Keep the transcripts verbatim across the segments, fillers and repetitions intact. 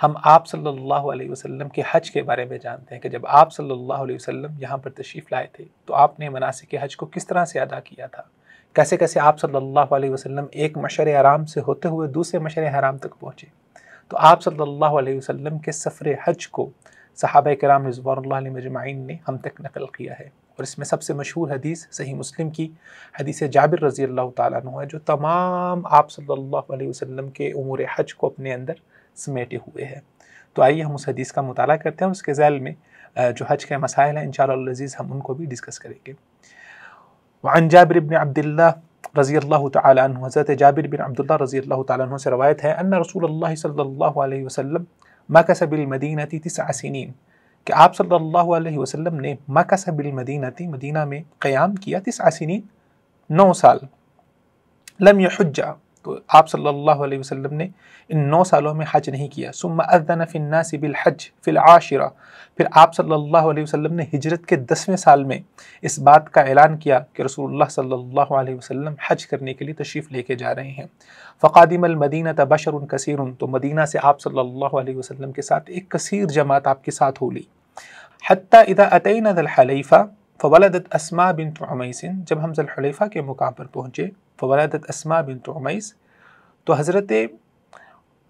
हम आप सल्लल्लाहु अलैहि वसल्लम के हज के बारे में जानते हैं कि जब आप सल्लल्लाहु अलैहि वसल्लम यहाँ पर तशरीफ़ लाए थे तो आपने मनासिक हज को किस तरह से अदा किया था, कैसे कैसे आप सल्लल्लाहु अलैहि वसल्लम एक मशर हराम से होते हुए दूसरे मशर हराम तक पहुँचे। तो आप सल्लल्लाहु अलैहि वसल्लम के सफ़र हज को सहाबा कराम रिज़वानुल्लाह अलैहिम अजमाइन ने हम तक नकल किया है। और इसमें सबसे मशहूर हदीस सही मुस्लिम की हदीस जाबिर रज़ी अल्लाह ताला अन्हु है, जो तमाम आप सल्लल्लाहु अलैहि वसल्लम के उमूर हज को अपने अंदर समेटे हुए है। तो आइए हम उस हदीस का मुताला करते हैं, उसके ज़ैल में जो हज के मसाइल हैं इंशाअल्लाह अज़ीज़ हम उनको भी डिस्कस करेंगे। वअन जाबिर बिन अब्दुल्लाह रज़ी अल्लाह ताला अन्हु, हज़रत जाबिर बिन अब्दुल्लाह रज़ी अल्लाह ताला अन्हु से रवायत है, अन्ना रसूलुल्लाह सल्लल्लाहु अलैहि वसल्लम मकसा बिल मदीनती तिस्अ सनीन, कि आप सल्लल्लाहु अलैहि वसल्लम ने मकसा बिल मदीनती, मदीना में क़याम किया, तिस्अ सनीन नौ साल, लम यहुज्जा, तो आप सल्लल्लाहु अलैहि वसल्लम ने इन नौ सालों में हज नहीं किया। सुम्मा अज़्ज़न फ़िन्नास बिल हज फ़िल आशिरा, फिर आप सल्लल्लाहु अलैहि वसल्लम ने हिजरत के दसवें साल में इस बात का ऐलान किया कि रसूलुल्लाह सल्लल्लाहु अलैहि वसल्लम हज करने के लिए तशरीफ़ लेके जा रहे हैं। फ़क़ादिमल मदीनत बशरुन कसीरुन, तो मदीना से आप सल्लल्लाहु अलैहि वसल्लम के साथ एक कसीर जमात आपके साथ हो ली। हत्ता इदा अतैना ज़ल हुलैफ़ा फ़वलदत अस्मा बिन्त उमैस, जब हम ज़ल हुलैफ़ा के मुकाम पर पहुँचे, फ़वलदत अस्मा बिन्त उमैस, तो हज़रत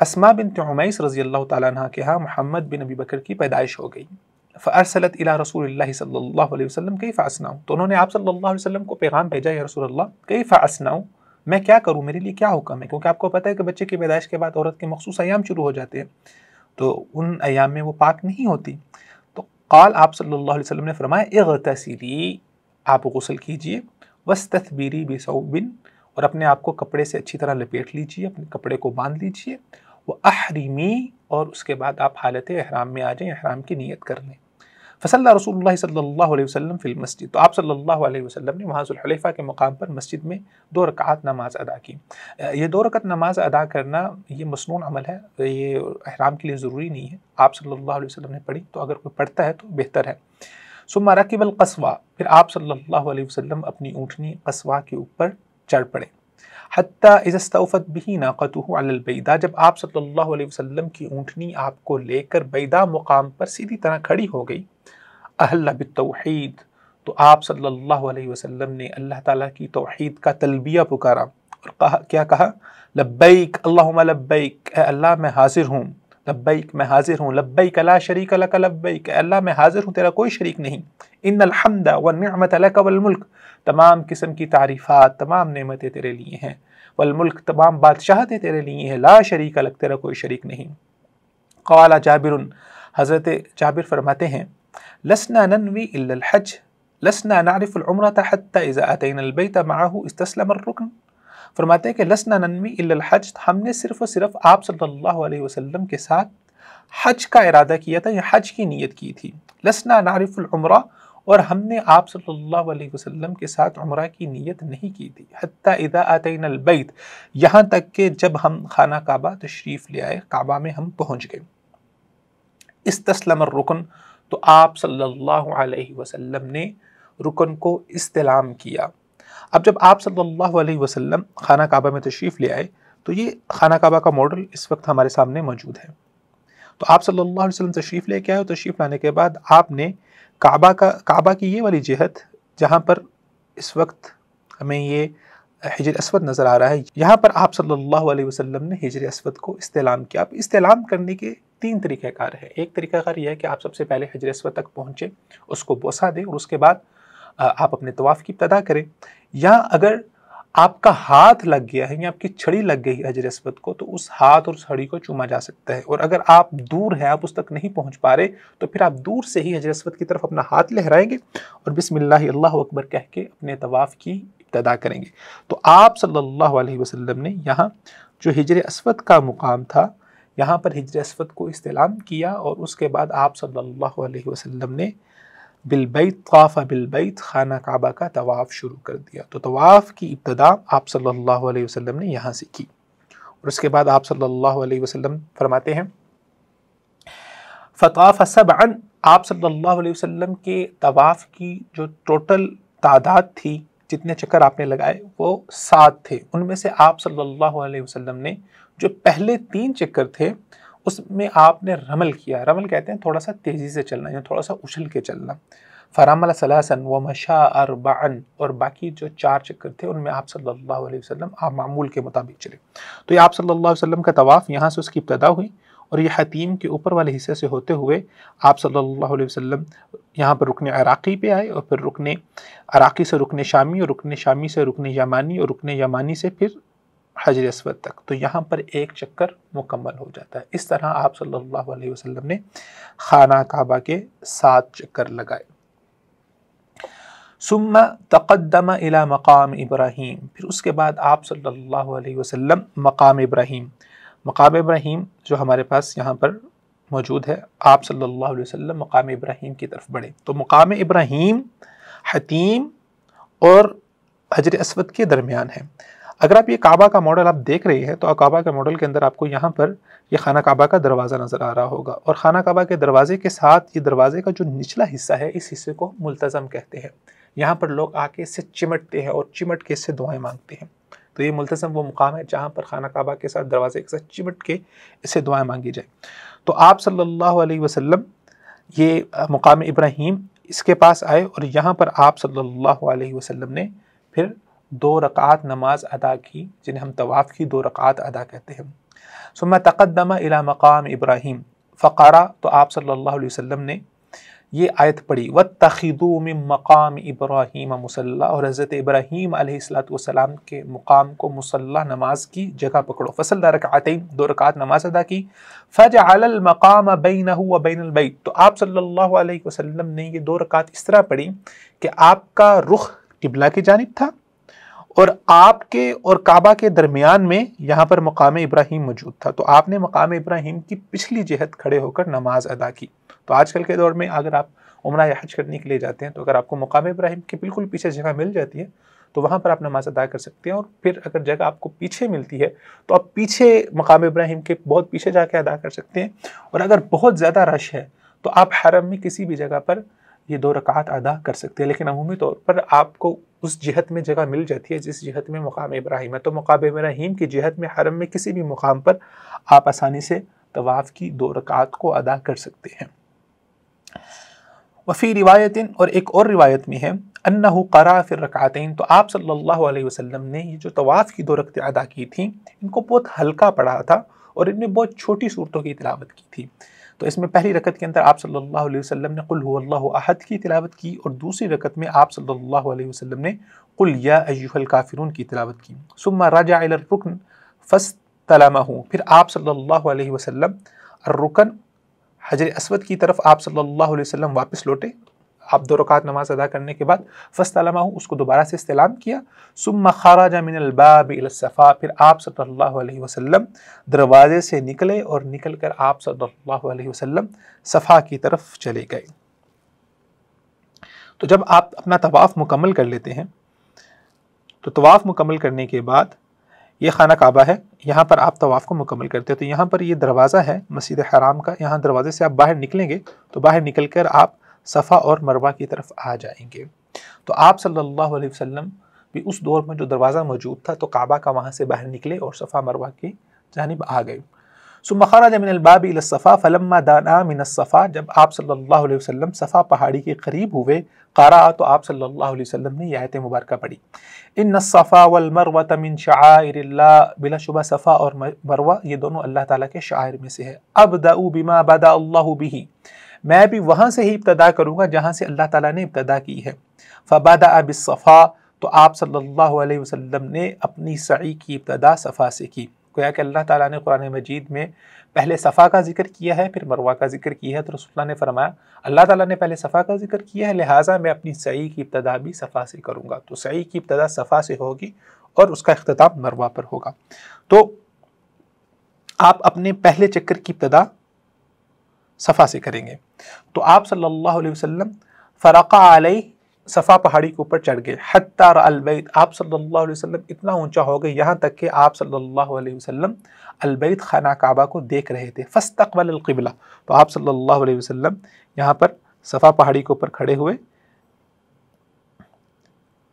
अस्मा बिन्त उमैस रज़ी अल्लाह ताला अन्हा के यहाँ मुहम्मद बिन अबी बकर की पैदाइश हो गई। फ़अरसलत इला रसूलिल्लाह सल्लल्लाहु अलैहि वसल्लम कैफ़ अस्नाऊ, तो उन्होंने आप सल्लल्लाहु अलैहि वसल्लम को पैगाम भेजा, या रसूल अल्लाह कैफ़ अस्नाऊ, मैं क्या करूँ, मेरे लिए क्या हुक्म है, क्योंकि आपको पता है कि बच्चे की पैदाइश के बाद औरत के मखसूस अयाम शुरू हो जाते हैं, तो उन अयाम में वो पाक नहीं होती। तो क़ाल, आप सल्लल्लाहु अलैहि वसल्लम ने फरमाया, इग़्तसिली, आप गुस्ल कीजिए, वस्तथबीरी बिसौबिन, और अपने आप को कपड़े से अच्छी तरह लपेट लीजिए, अपने कपड़े को बांध लीजिए, व अहरिमी, और उसके बाद आप हालत एहराम में आ जाएँ, एहराम की नीयत कर लें। फसल्ला रसूलुल्लाह सल्लल्लाहु अलैहि वसल्लम फिल मस्जिद, तो आप सल्लल्लाहु अलैहि वसल्लम ने वहाँ ज़ुल हुलैफ़ा के मकाम पर मस्जिद में दो रकात नमाज अदा की। ये दो रकात नमाज अदा करना ये मसनून अमल है, ये एहराम के लिए ज़रूरी नहीं है। आप सल्लल्लाहु अलैहि वसल्लम ने पढ़ी, तो अगर कोई पढ़ता है तो बेहतर है। सुम्मा रकिबल क़स्वा, फिर आप सल्लल्लाहु अलैहि वसल्लम अपनी ऊँटनी क़स्वा के ऊपर चढ़ पड़े। हत्ता इज़स्तौफ़त बिही नाक़तुहु अलल बैदा, जब आप सल्लल्लाहु अलैहि वसल्लम की ऊँटनी आपको लेकर बैदा मुकाम पर सीधी तरह खड़ी हो गई। अहल्ला बित्तौहीद, तो आप सल्लल्लाहु अलैहि वसल्लम ने अल्लाह ताला की तौहीद का तलबिया पुकारा और कहा, क्या कहा, लब्बैक अल्लाहुम्मा लब्बैक, ऐ अल्लाह मैं हाज़िर हूँ, लब्बैक मैं हाज़िर हूँ, लब्बैक ला शरीक लक लब्बैक, अल्लाह मैं हाज़िर हूँ, तेरा कोई शरीक नहीं, इन्नल हम्द वन निअमत लक वल मुल्क, तमाम किस्म की तारीफ़ात, तमाम नेमतें तेरे लिए हैं, वल मुल्क, तमाम बादशाहतें तेरे लिए हैं, ला शरीक लक, तेरा कोई शरीक नहीं। क़ाला जाबिरुन, हज़रत जाबिर फरमाते हैं, लसना ननवी इल्लल हज लसना नारिफुल उम्रता हत्ता इज़ा अतैनल बैत माअहु इस्तस्लमर रुकन, फरमाते हैं कि लसना ननवी इल्लल हज, हमने सिर्फ़ और सिर्फ़ आप सल्लल्लाहु अलैहि वसल्लम के साथ हज का इरादा किया था, या हज की नीयत की थी। लसना नारिफुल उम्रा, और हमने आप सल्लल्लाहु अलैहि वसल्लम के साथ उम्रा की नीयत नहीं की थी। हत्ता इज़ा अतैनल बैत, यहाँ तक कि जब हम खाना काबा तशरीफ़ ले आए, काबा में हम पहुँच गए। इस्तस्लमर रुकन, तो आप सल्लल्लाहु अलैहि वसल्लम ने रुकन को इस्तेलाम किया। अब जब आप सल्लल्लाहु अलैहि वसल्लम खाना काबा में तशरीफ़ ले आए, तो ये खाना काबा का मॉडल इस वक्त हमारे सामने मौजूद है। तो आप सल्लल्लाहु अलैहि वसल्लम तशरीफ़ लेके आए, और तशरीफ़ लाने के बाद आपने काबा का काबा की ये वाली जिहत, जहाँ पर इस वक्त हमें ये हिजर अस्वद नज़र आ रहा है, यहाँ पर आप सल्लल्लाहु अलैहि वसल्लम ने हिजर अस्वद को इस्तेलाम किया। अब इस्तेलाम करने के तीन तरीक़ाकार है। एक तरीक़ाकार यह है कि आप सबसे पहले हिजर अस्वद तक पहुँचे, उसको बोसा दें, और उसके बाद आप अपने तवाफ़ की इब्तिदा करें। या अगर आपका हाथ लग गया है या आपकी छड़ी लग गई है हिजर अस्वद को, तो उस हाथ और छड़ी को चूमा जा सकता है। और अगर आप दूर हैं, आप उस तक नहीं पहुँच पा रहे, तो फिर आप दूर से ही हिजर अस्वद की तरफ अपना हाथ लहराएंगे और बिस्मिल्लाह अल्लाहु अकबर कह के अपने तवाफ़ की अदा करेंगे। तो आप सल्लल्लाहु अलैहि वसल्लम ने यहाँ जो हिजर अस्वद का मुकाम था, यहाँ पर हिजर अस्वद को इस्तेलाम किया, और उसके बाद आप सल्लल्लाहु अलैहि वसल्लम ने बिलबैत तवाफ़ बिलबैत, खाना काबा का तवाफ़ शुरू कर दिया। तो तवाफ़ की इब्तिदा आप सल्लल्लाहु अलैहि वसल्लम ने यहाँ से की, और उसके बाद आप सल्लल्लाहु अलैहि वसल्लम फरमाते हैं, फ़ताफ़ सबअन, आप सल्लल्लाहु अलैहि वसल्लम के तवाफ़ की जो टोटल तादाद थी, जितने चक्कर आपने लगाए वो सात थे। उनमें से आप सल्लल्लाहु अलैहि वसल्लम ने जो पहले तीन चक्कर थे उसमें आपने रमल किया। रमल कहते हैं थोड़ा सा तेज़ी से चलना या थोड़ा सा उछल के चलना। फ़रमल सलासन व मशा अरबान, और बाकी जो चार चक्कर थे उनमें आप सल्लल्लाहु अलैहि वसल्लम आप मामूल के मुताबिक चले। तो ये आप सल्लल्लाहु अलैहि वसल्लम का तवाफ़ यहाँ से उसकी इब्तदा हुई और ये हतीम के ऊपर वाले हिस्से से होते हुए आप सल्लल्लाहु अलैहि वसल्लम यहाँ पर रुकने अराकी पे आए और फिर रुकने अराकी से रुकने शामी और रुकने शामी से रुकने यमानी और रुकने यमानी से फिर हजर अस्वद तक। तो यहाँ पर एक चक्कर मुकम्मल हो जाता है। इस तरह आप सल्लल्लाहु अलैहि वसल्लम ने खाना काबा के सात चक्कर लगाए। सुम्मा तक़द्दम इला मक़ाम इब्राहीम, फिर उसके बाद आप सल्लल्लाहु अलैहि वसल्लम मक़ाम इब्राहीम, मक़ाम इब्राहीम जो हमारे पास यहाँ पर मौजूद है, आप सल्लल्लाहु अलैहि वसल्लम मक़ाम इब्राहीम की तरफ बढ़े। तो मक़ाम इब्राहीम हतीम और हजर अस्वद के दरमियान है। अगर आप ये काबा का मॉडल आप देख रहे हैं तो काबा के मॉडल के अंदर आपको यहाँ पर यह खाना काबा का दरवाज़ा नज़र आ रहा होगा और खाना काबा के दरवाज़े के साथ ये दरवाज़े का जो निचला हिस्सा है इस हिस्से को मुल्तज़म कहते हैं। यहाँ पर लोग आके इससे चिमटते हैं और चिमट के इससे दुआएं मांगते हैं। तो ये मुल्तज़म वो मुकाम है जहाँ पर खाना काबा के साथ दरवाज़े के साथ चिमट के इससे दुआएं मांगी जाए। तो आप सल्लल्लाहु अलैहि वसल्लम ये मुकाम इब्राहीम इसके पास आए और यहाँ पर आप सल्लल्लाहु अलैहि वसल्लम ने फिर दो रकात नमाज अदा की, जिन्हें हम तवाफ़ की दो रकात अदा कहते हैं। सुम्मा तक़द्दम इला मक़ाम इब्राहीम फ़क़रा, तो आप सल्लल्लाहु अलैहि वसल्लम ने ये आयत पढ़ी वत्तखिदू मिन मक़ाम इब्राहीम मुसल्ला, और हज़रत इब्राहीम अलैहिस्सलातु वस्सलाम के मुकाम को मुसल्ला नमाज की जगह पकड़ो। फ़सल्ला रकअतैन, दो रकात नमाज अदा की। फ़जअल मक़ाम बैनहु व बैनल बैत, तो आप सल्लल्लाहु अलैहि वसल्लम ने ये दो रकात इस तरह पढ़ी कि आपका रुख क़िबला की जानिब था और आपके और काबा के दरमियान में यहाँ पर मकाम इब्राहीम मौजूद था। तो आपने मकाम इब्राहीम की पिछली जिहत खड़े होकर नमाज अदा की। तो आजकल के दौर में अगर आप उमरा या हज करने के लिए जाते हैं तो अगर आपको मकाम इब्राहीम के बिल्कुल पीछे जगह मिल जाती है तो वहाँ पर आप नमाज अदा कर सकते हैं, और फिर अगर जगह आपको पीछे मिलती है तो आप पीछे मकाम इब्राहीम के बहुत पीछे जाके अदा कर सकते हैं। और अगर बहुत ज़्यादा रश है तो आप हरम में किसी भी जगह पर ये दो रकात अदा कर सकते हैं, लेकिन अमूमी तौर पर आपको उस जिहत में जगह मिल जाती है जिस जिहत में मकाम इब्राहीम है। तो मकाम इब्राहीम की जिहत में हरम में किसी भी मुकाम पर आप आसानी से तवाफ़ की दो रकात को अदा कर सकते हैं। वफ़ी रिवायतिन, और एक और रिवायत में है अन्नहु क़रा फ़िर रकातैन, तो आप सल्लल्लाहु अलैहि वसल्लम ने ये जो तवाफ़ की दो रकअतें अदा की थी इनको बहुत हल्का पढ़ा था और इनमें बहुत छोटी सूरतों की तिलावत की थी। तो इसमें पहली रकत के अंदर आप सल्लल्लाहु अलैहि वसल्लम ने कुल हुवल्लाहु अहद की तिलावत की और दूसरी रकत में आप सल्लल्लाहु अलैहि वसल्लम ने कुल या अय्युहल काफिरून की तिलावत की। सुम्मा रजा इला रुकन फस्तलमहु, फिर आप सल्लल्लाहु अलैहि वसल्लम रुकन हजर अस्वद की तरफ आप सल्लल्लाहु अलैहि वसल्लम वापस लौटे। आप दो रकात नमाज अदा करने के बाद फस्तलमहु, उसको दोबारा से इस्तेलाम किया। सुम्मा खराजा मिनल बाब इला सफा, फिर आप सल्लल्लाहु अलैहि वसल्लम दरवाजे से निकले और निकलकर आप सल्लल्लाहु अलैहि वसल्लम सफ़ा की तरफ चले गए। तो जब आप अपना तवाफ़ मुकम्मल कर लेते हैं तो तवाफ़ मुकम्मल करने के बाद ये खाना काबा है, यहाँ पर आप तवाफ़ को मुकम्मल करते हैं। तो यहाँ पर ये दरवाज़ा है मस्जिद हराम का, यहाँ दरवाजे से आप बाहर निकलेंगे तो बाहर निकल कर आप सफ़ा और मरवा की तरफ आ जाएंगे। तो आप सल्लल्लाहु अलैहि वसल्लम भी उस दौर में जो दरवाज़ा मौजूद था तो काबा का वहाँ से बाहर निकले और सफ़ा मरवा की जानिब आ गए। सुम्मा खरज मिनल बाब इला सफ़ा फलम्मा दाना मिनस सफ़ा, जब आप सल्लल्लाहु अलैहि वसल्लम सफ़ा पहाड़ी के करीब हुए क़रा, तो आप सल्लल्लाहु अलैहि वसल्लम ने यह आयत मुबारक पढ़ी इन्नस सफ़ा वल मरवा मिन शआइरिल्लाह, बिला शुबा सफ़ा और मरवा ये दोनों अल्लाह ताला के शायर में से है। अबदाउ बिमा बदा अल्लाहु बिही, मैं भी वहाँ से ही इब्तदा करूँगा जहाँ से अल्लाह ताला ने इब्तदा की है। फ़बदा बिस्सफ़ा, तो आप सल्लल्लाहु अलैहि वसल्लम ने अपनी सई की इब्तदा सफ़ा से की। गोया कि अल्लाह ताला ने कुरान मजीद में पहले सफ़ा का जिक्र किया है फिर मरवा का जिक्र किया है। तो रसूलुल्लाह ने फरमाया अल्लाह ताला ने पहले सफ़ा का जिक्र किया है, लिहाजा मैं अपनी सई की इब्तदा भी सफ़ा से करूँगा। तो सई की इब्तदा सफ़ा से होगी और उसका इख्तिताम मरवा पर होगा। तो आप अपने पहले चक्कर की इब्तदा सफ़ा से करेंगे। तो आप सल्लल्लाहु अलैहि वसल्लम फ़रक़ा अलैह सफ़ा पहाड़ी के ऊपर चढ़ गए हत्ता रअल बैत, आप सल्लल्लाहु अलैहि वसल्लम इतना ऊंचा हो गए यहाँ तक कि आप सल्लल्लाहु अलैहि वसल्लम अल बैत खाना काबा को देख रहे थे। फ़स्तक़बलल क़िबला, तो आप सल्लल्लाहु अलैहि वसल्लम यहाँ पर सफ़ा पहाड़ी के ऊपर खड़े हुए।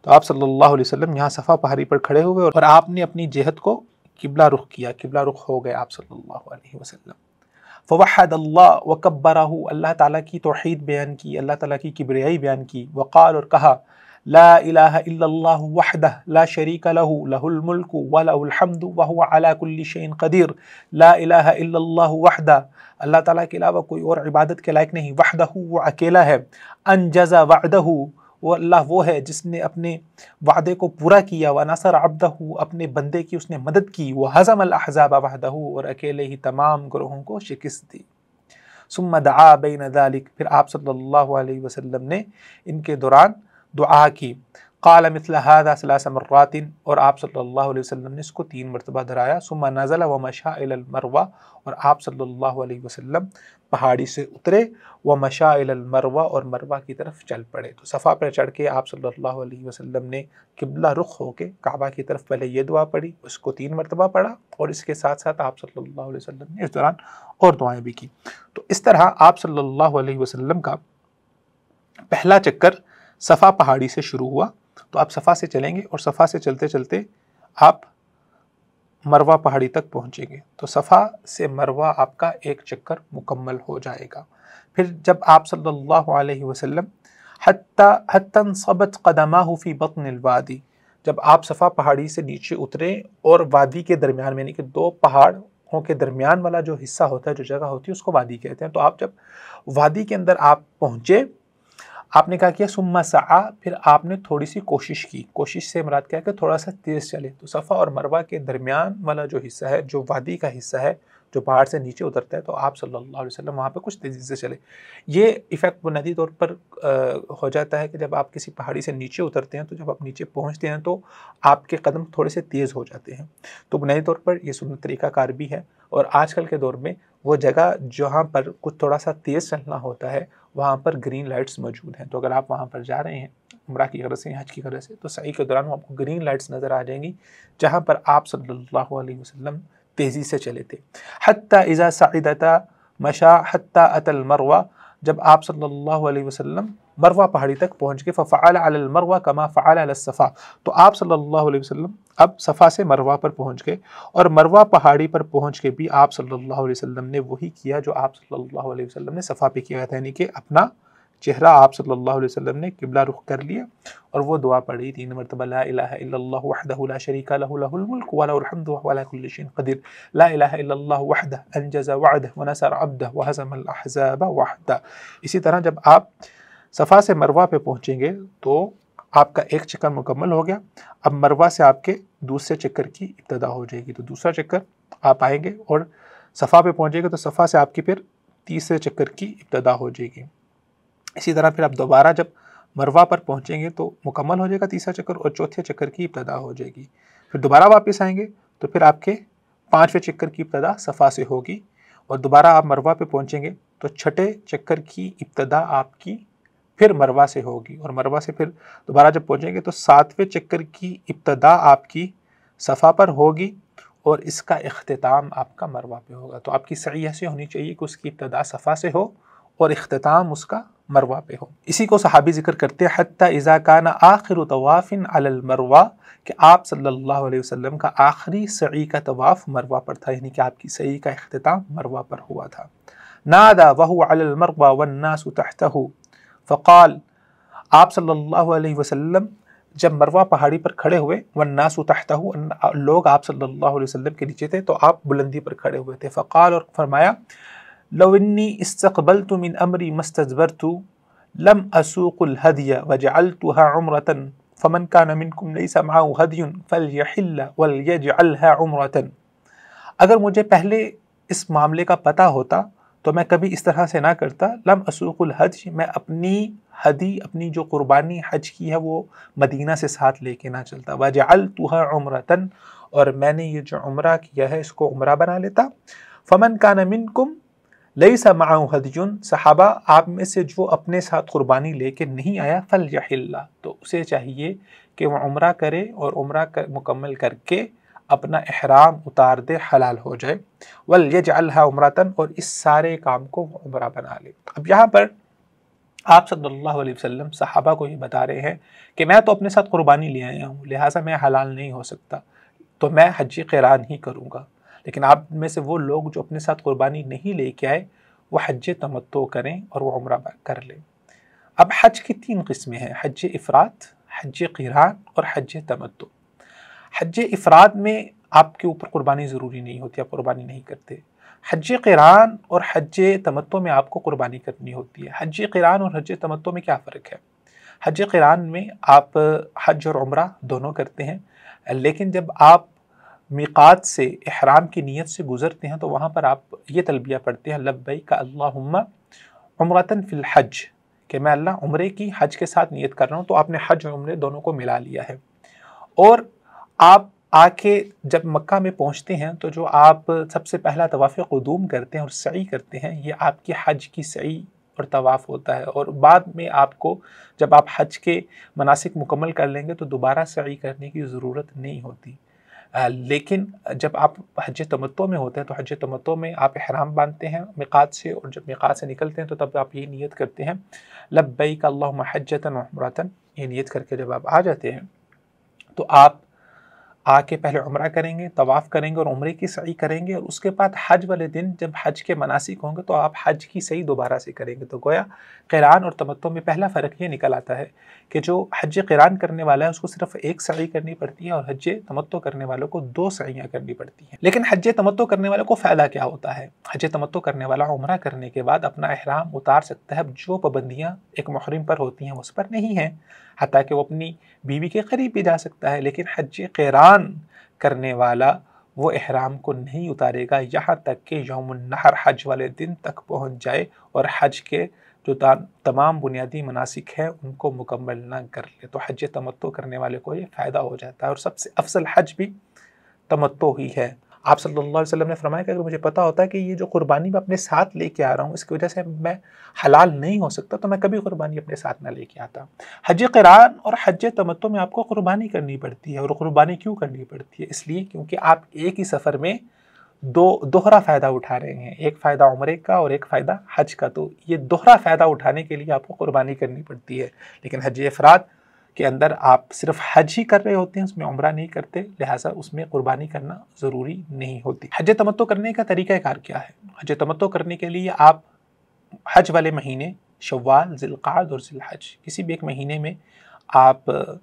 तो आप सल्लल्लाहु अलैहि वसल्लम यहाँ सफ़ा पहाड़ी पर खड़े हुए और आपने अपनी जिहत को किबला रुख किया, किबला रुख हो गए आप सल्लल्लाहु अलैहि वसल्लम। फ़वहद अल्लाह वकब्बरहु, अल्लाह ताला की तौहीद बयान की, अल्लाह ताला की किब्रियाई बयान की। वक़ाल, और कहा, ला इलाहा इल्लल्लाहु वहदह ला शरीक लहु लहुल मुल्क व लहुल हम्दु व हुवा अला कुल्लि शैइन क़दीर। ला इलाहा इल्लल्लाहु वहदह, अल्लाह ताला के अलावा कोई और इबादत के लायक नहीं। वहदहु, वो अकेला है। अंजज़ा वअदहु, वो अल्लाह वो है जिसने अपने वादे को पूरा किया। व नसर अब्दहू, अपने बंदे की उसने मदद की। व हज़म अल अहज़ाब वहदहू, और अकेले ही तमाम ग्रोहों को शिकस्त दी। सुम्मा दुआ बैन ज़ालिक, फिर आप सल्लल्लाहु अलैहि वसल्लम ने इनके दौरान दुआ की। क़ाल मिस्ल हाज़ा सलास मर्रातिन, और आप सल्लल्लाहु अलैहि वसल्लम ने इसको तीन मरतबा दोहराया। सुम्मा नज़ला व मशा इलल मरवा, और आप सल्लल्लाहु अलैहि वसल्लम पहाड़ी से उतरे। व मशा इलल मरवा, और मरवा की तरफ चल पड़े। तो सफ़ा पर चढ़ के आप सल्लल्लाहु अलैहि वसल्लम ने किबला रुख होके काबा की तरफ पहले ये दुआ पढ़ी, उसको तीन मरतबा पढ़ा, और इसके साथ साथ आप सल्लल्लाहु अलैहि वसल्लम ने इस दौरान और दुआएँ भी की। तो इस तरह आप सल्लल्लाहु अलैहि वसल्लम का पहला चक्कर सफ़ा पहाड़ी से शुरू हुआ। तो आप सफ़ा से चलेंगे और सफ़ा से चलते चलते आप मरवा पहाड़ी तक पहुँचेंगे। तो सफ़ा से मरवा आपका एक चक्कर मुकम्मल हो जाएगा। फिर जब आप सल्लल्लाहु अलैहि वसल्लम हत्ता हत्तन सबत कदमाहु फी बत्निल वादी, जब आप सफ़ा पहाड़ी से नीचे उतरे और वादी के दरमियान, यानी कि दो पहाड़ के दरमियान वाला जो हिस्सा होता है, जो जगह होती है, उसको वादी कहते हैं। तो आप जब वादी के अंदर आप पहुँचे, आपने क्या किया? सुम्मा सआ, फिर आपने थोड़ी सी कोशिश की। कोशिश से मुराद क्या है कि थोड़ा सा तेज़ चले। तो सफ़ा और मरवा के दरमियान वाला जो हिस्सा है, जो वादी का हिस्सा है, जो पहाड़ से नीचे उतरता है, तो आप सल्लल्लाहु अलैहि वसल्लम वहाँ पे कुछ तेज़ी से चले। ये इफ़ेक्ट बुनियादी तौर पर आ, हो जाता है कि जब आप किसी पहाड़ी से नीचे उतरते हैं, तो जब आप नीचे पहुँचते हैं तो आपके कदम थोड़े से तेज़ हो जाते हैं। तो बुनियादी तौर पर यह सुन्नत तरीक़ाकार भी है। और आजकल के दौर में वो जगह जहाँ पर कुछ थोड़ा सा तेज़ चलना होता है, वहाँ पर ग्रीन लाइट्स मौजूद हैं। तो अगर आप वहाँ पर जा रहे हैं उम्रा की गरज से, हज की गरज से, तो सई के दौरान आपको ग्रीन लाइट्स नज़र आ जाएंगी, जहाँ पर आप सल्लल्लाहु अलैहि वसल्लम तेज़ी से चले थे। हत्ता इज़ा सअदता मशा हत्ता अतल मरवा, जब आप सल्लल्लाहु अलैहि वसल्लम मरवा पहाड़ी तक पहुँच के, फ़अल अल मरवा कमा फ़अल अल सफ़ा, तो आप सल्लल्लाहु अलैहि वसल्लम अब सफ़ा से मरवा पर पहुँच गए। और मरवा पहाड़ी पर पहुँच के भी आप सल्लल्लाहु अलैहि वसल्लम ने वही किया जो आप सल्लल्लाहु अलैहि वसल्लम ने सफ़ा पे किया था, यानी कि अपना चेहरा आप सल्लल्लाहु अलैहि वसल्लम ने किबला रुख कर लिया और वो दुआ पढ़ी तीन मरतबा। ला इलाहा इल्लल्लाहु वहदहु ला शरीका लहु लहुल मुल्क व लहुल हम्दु व हुवा अला कुल्लि शैइन क़दीर। ला इलाहा इल्लल्लाहु वहदहु अंजज़ा वअदहु व नसर अब्दहु व हज़म अल अहज़ाब वहदहु। इसी तरह जब आप सफ़ा से मरवा पे पहुँचेंगे तो आपका एक चक्कर मुकम्मल हो गया। अब मरवा से आपके दूसरे चक्कर की इब्तदा हो जाएगी। तो दूसरा चक्कर आप आएँगे और सफ़ा पे पहुँचेंगे, तो सफ़ा से आपकी फिर तीसरे चक्कर की इब्तदा हो जाएगी। इसी तरह फिर आप दोबारा जब मरवा पर पहुँचेंगे तो मुकम्मल हो जाएगा तीसरा चक्कर, और चौथे चक्कर की इब्तदा हो जाएगी। फिर दोबारा वापस आएंगे तो फिर आपके पाँचवें चक्कर की इब्तदा सफ़ा से होगी, और दोबारा आप मरवा पे पहुँचेंगे तो छठे चक्कर की इब्तदा आपकी फिर मरवा से होगी, और मरवा से फिर दोबारा जब पहुँचेंगे तो सातवें चक्कर की इब्तदा आपकी सफ़ा पर होगी, और इसका इख्तिताम आपका मरवा पे होगा। तो आपकी सई ऐसे होनी चाहिए कि उसकी इब्तदा सफ़ा से हो और इख्तिताम उसका मरवा पे हो। इसी को सहाबी जिक्र करते हैं, हत्ता इज़ा काना आखिर तवाफ़िन अलल मरवा, कि आप सल्लल्लाहु अलैहि वसल्लम का आखिरी सई का तवाफ़ मरवा पर था, यानी कि आपकी सई का इख्तिताम मरवा पर हुआ था। नादा वहुवा अलल मरवा वन्नासु तहतहु फ़क़ाल, आप सल्लल्लाहु अलैहि वसल्लम जब मरवा पहाड़ी पर खड़े हुए, वन्नासु तहतहु, लोग आप सल्लल्लाहु अलैहि वसल्लम के नीचे थे, तो आप बुलंदी पर खड़े हुए थे। फ़क़ाल, और फरमाया, लौ इन्नी इस्तक़बलतु मिन अमरी मस्तज़बरतु लम असुक़ुल हदिया वजअलतुहा उम्रतन फ़मन कान मिनकुम लैसा मअहू हदियुन फ़लयहिल्ला वलयजअलहा उम्रतन। अगर मुझे पहले इस मामले का पता होता तो मैं कभी इस तरह से ना करता। लम असुक़ुल हज, मैं अपनी हदी, अपनी जो क़ुरबानी हज की है वो मदीना से साथ लेके ना चलता। वजअलतुहा उम्रतन, और मैंने ये जो उम्रा किया है इसको उम्रा बना लेता। फ़मन कान मिनकुम लैसा मअहू हदयुन, सहाबा आप में से जो अपने साथ क़ुरबानी लेके नहीं आया, फ़लयहिल्ला, तो उसे चाहिए कि वह उम्रा करे, और उम्रा कर, मुकम्मल करके अपना एहराम उतार दे, हलाल हो जाए। वलयजअलहा उम्रतन, और इस सारे काम को वह उम्रा बना ले। अब यहाँ पर आप सल्लल्लाहु अलैहि वसल्लम सहाबा को ये बता रहे हैं कि मैं तो अपने साथ क़ुरबानी ले आया हूँ, लिहाजा मैं हलाल नहीं हो सकता, तो मैं हज क़िरान ही करूँगा। लेकिन आप में से वो लोग जो अपने साथ कुर्बानी नहीं लेके आए वो हज तमत्तो करें और वो उम्रा कर लें। अब हज की तीन किस्में हैं, हज इफ़रात, हज क़िरान और हज तमत्तो। हज इफ़रात में आपके ऊपर कुर्बानी ज़रूरी नहीं होती, आप कुर्बानी नहीं करते। हज क़िरान और हज तमत्तो में आपको कुर्बानी करनी होती है। हज क़िरान और हज तमत्तो में क्या फ़र्क है? हज क़िरान में आप हज और उम्रा दोनों करते हैं, लेकिन जब आप मीक़ात से इहराम की नीयत से गुज़रते हैं तो वहाँ पर आप ये तलबिया पढ़ते हैं, लब्बैक अल्लाहुम्मा उम्रतन फ़िल हज, कि मैं अल्लाह उम्रे की हज के साथ नीयत कर रहा हूँ। तो आपने हज और उम्रे दोनों को मिला लिया है। और आप आके जब मक्का में पहुँचते हैं तो जो आप सबसे पहला तवाफ़ क़ुदूम करते हैं और सई करते हैं, ये आपकी हज की सई और तवाफ़ होता है। और बाद में आपको जब आप हज के मनासिक मुकम्मल कर लेंगे तो दोबारा सई करने की ज़रूरत नहीं होती। आ, लेकिन जब आप हज तमत्तो में होते हैं तो हज तमत्तो में आप इहराम बांधते हैं मिक़ात से, और जब मिक़ात से निकलते हैं तो तब आप ये नियत करते हैं लब्बैक अल्लाहुम्मा हज्जतन व उम्रतन। ये नियत करके जब आप आ जाते हैं तो आप आके पहले उम्रा करेंगे, तवाफ़ करेंगे और उम्रे की सई करेंगे, और उसके बाद हज वाले दिन जब हज के मनासिक होंगे तो आप हज की सई दोबारा से करेंगे। तो गोया क़िरान और तमत्तो में पहला फ़र्क ये निकल आता है कि जो हज क़िरान करने वाला है उसको सिर्फ़ एक सई करनी पड़ती है और हज तमत्तो करने वालों को दो सईयाँ करनी पड़ती हैं। लेकिन हज तमत्तो करने वालों को फ़ायदा क्या होता है? हज तमत्तो करने वाला उम्रा करने के बाद अपना अहराम उतार सकता है। जो पाबंदियाँ एक महरिम पर होती हैं उस पर नहीं हैं, हत्ता कि वो अपनी बीवी के करीब भी जा सकता है। लेकिन हज क़िरान करने वाला वो एहराम को नहीं उतारेगा यहाँ तक कि यौमुन नहर हज वाले दिन तक पहुँच जाए और हज के जो तमाम बुनियादी मनासिक हैं उनको मुकम्मल ना कर ले। तो हज तमत्तो करने वाले को ये फ़ायदा हो जाता है। और सबसे अफसल हज भी तमत्तो ही है। आप सल्लल्लाहु अलैहि वसल्लम ने फरमाया कि अगर मुझे पता होता है कि ये जो कुर्बानी मैं अपने साथ लेके आ रहा हूँ इसकी वजह से मैं हलाल नहीं हो सकता तो मैं कभी कुर्बानी अपने साथ ना लेके आता। हज क़िरान और हज तमत्तो में आपको कुर्बानी करनी पड़ती है। और कुर्बानी क्यों करनी पड़ती है? इसलिए क्योंकि आप एक ही सफ़र में दो दोहरा फ़ायदा उठा रहे हैं, एक फ़ायदा उम्रे का और एक फ़ायदा हज का। तो ये दोहरा फ़ायदा उठाने के लिए आपको कुर्बानी करनी पड़ती है। लेकिन हज इफ़रात के अंदर आप सिर्फ हज ही कर रहे होते हैं, उसमें उम्रा नहीं करते, लिहाजा उसमें कुर्बानी करना ज़रूरी नहीं होती। हज तमत्तो करने का तरीक़ाकार क्या है? हज तमत्तो करने के लिए आप हज वाले महीने शव्वाल, ज़िलक़ाद और ज़िलहज किसी भी एक महीने में आप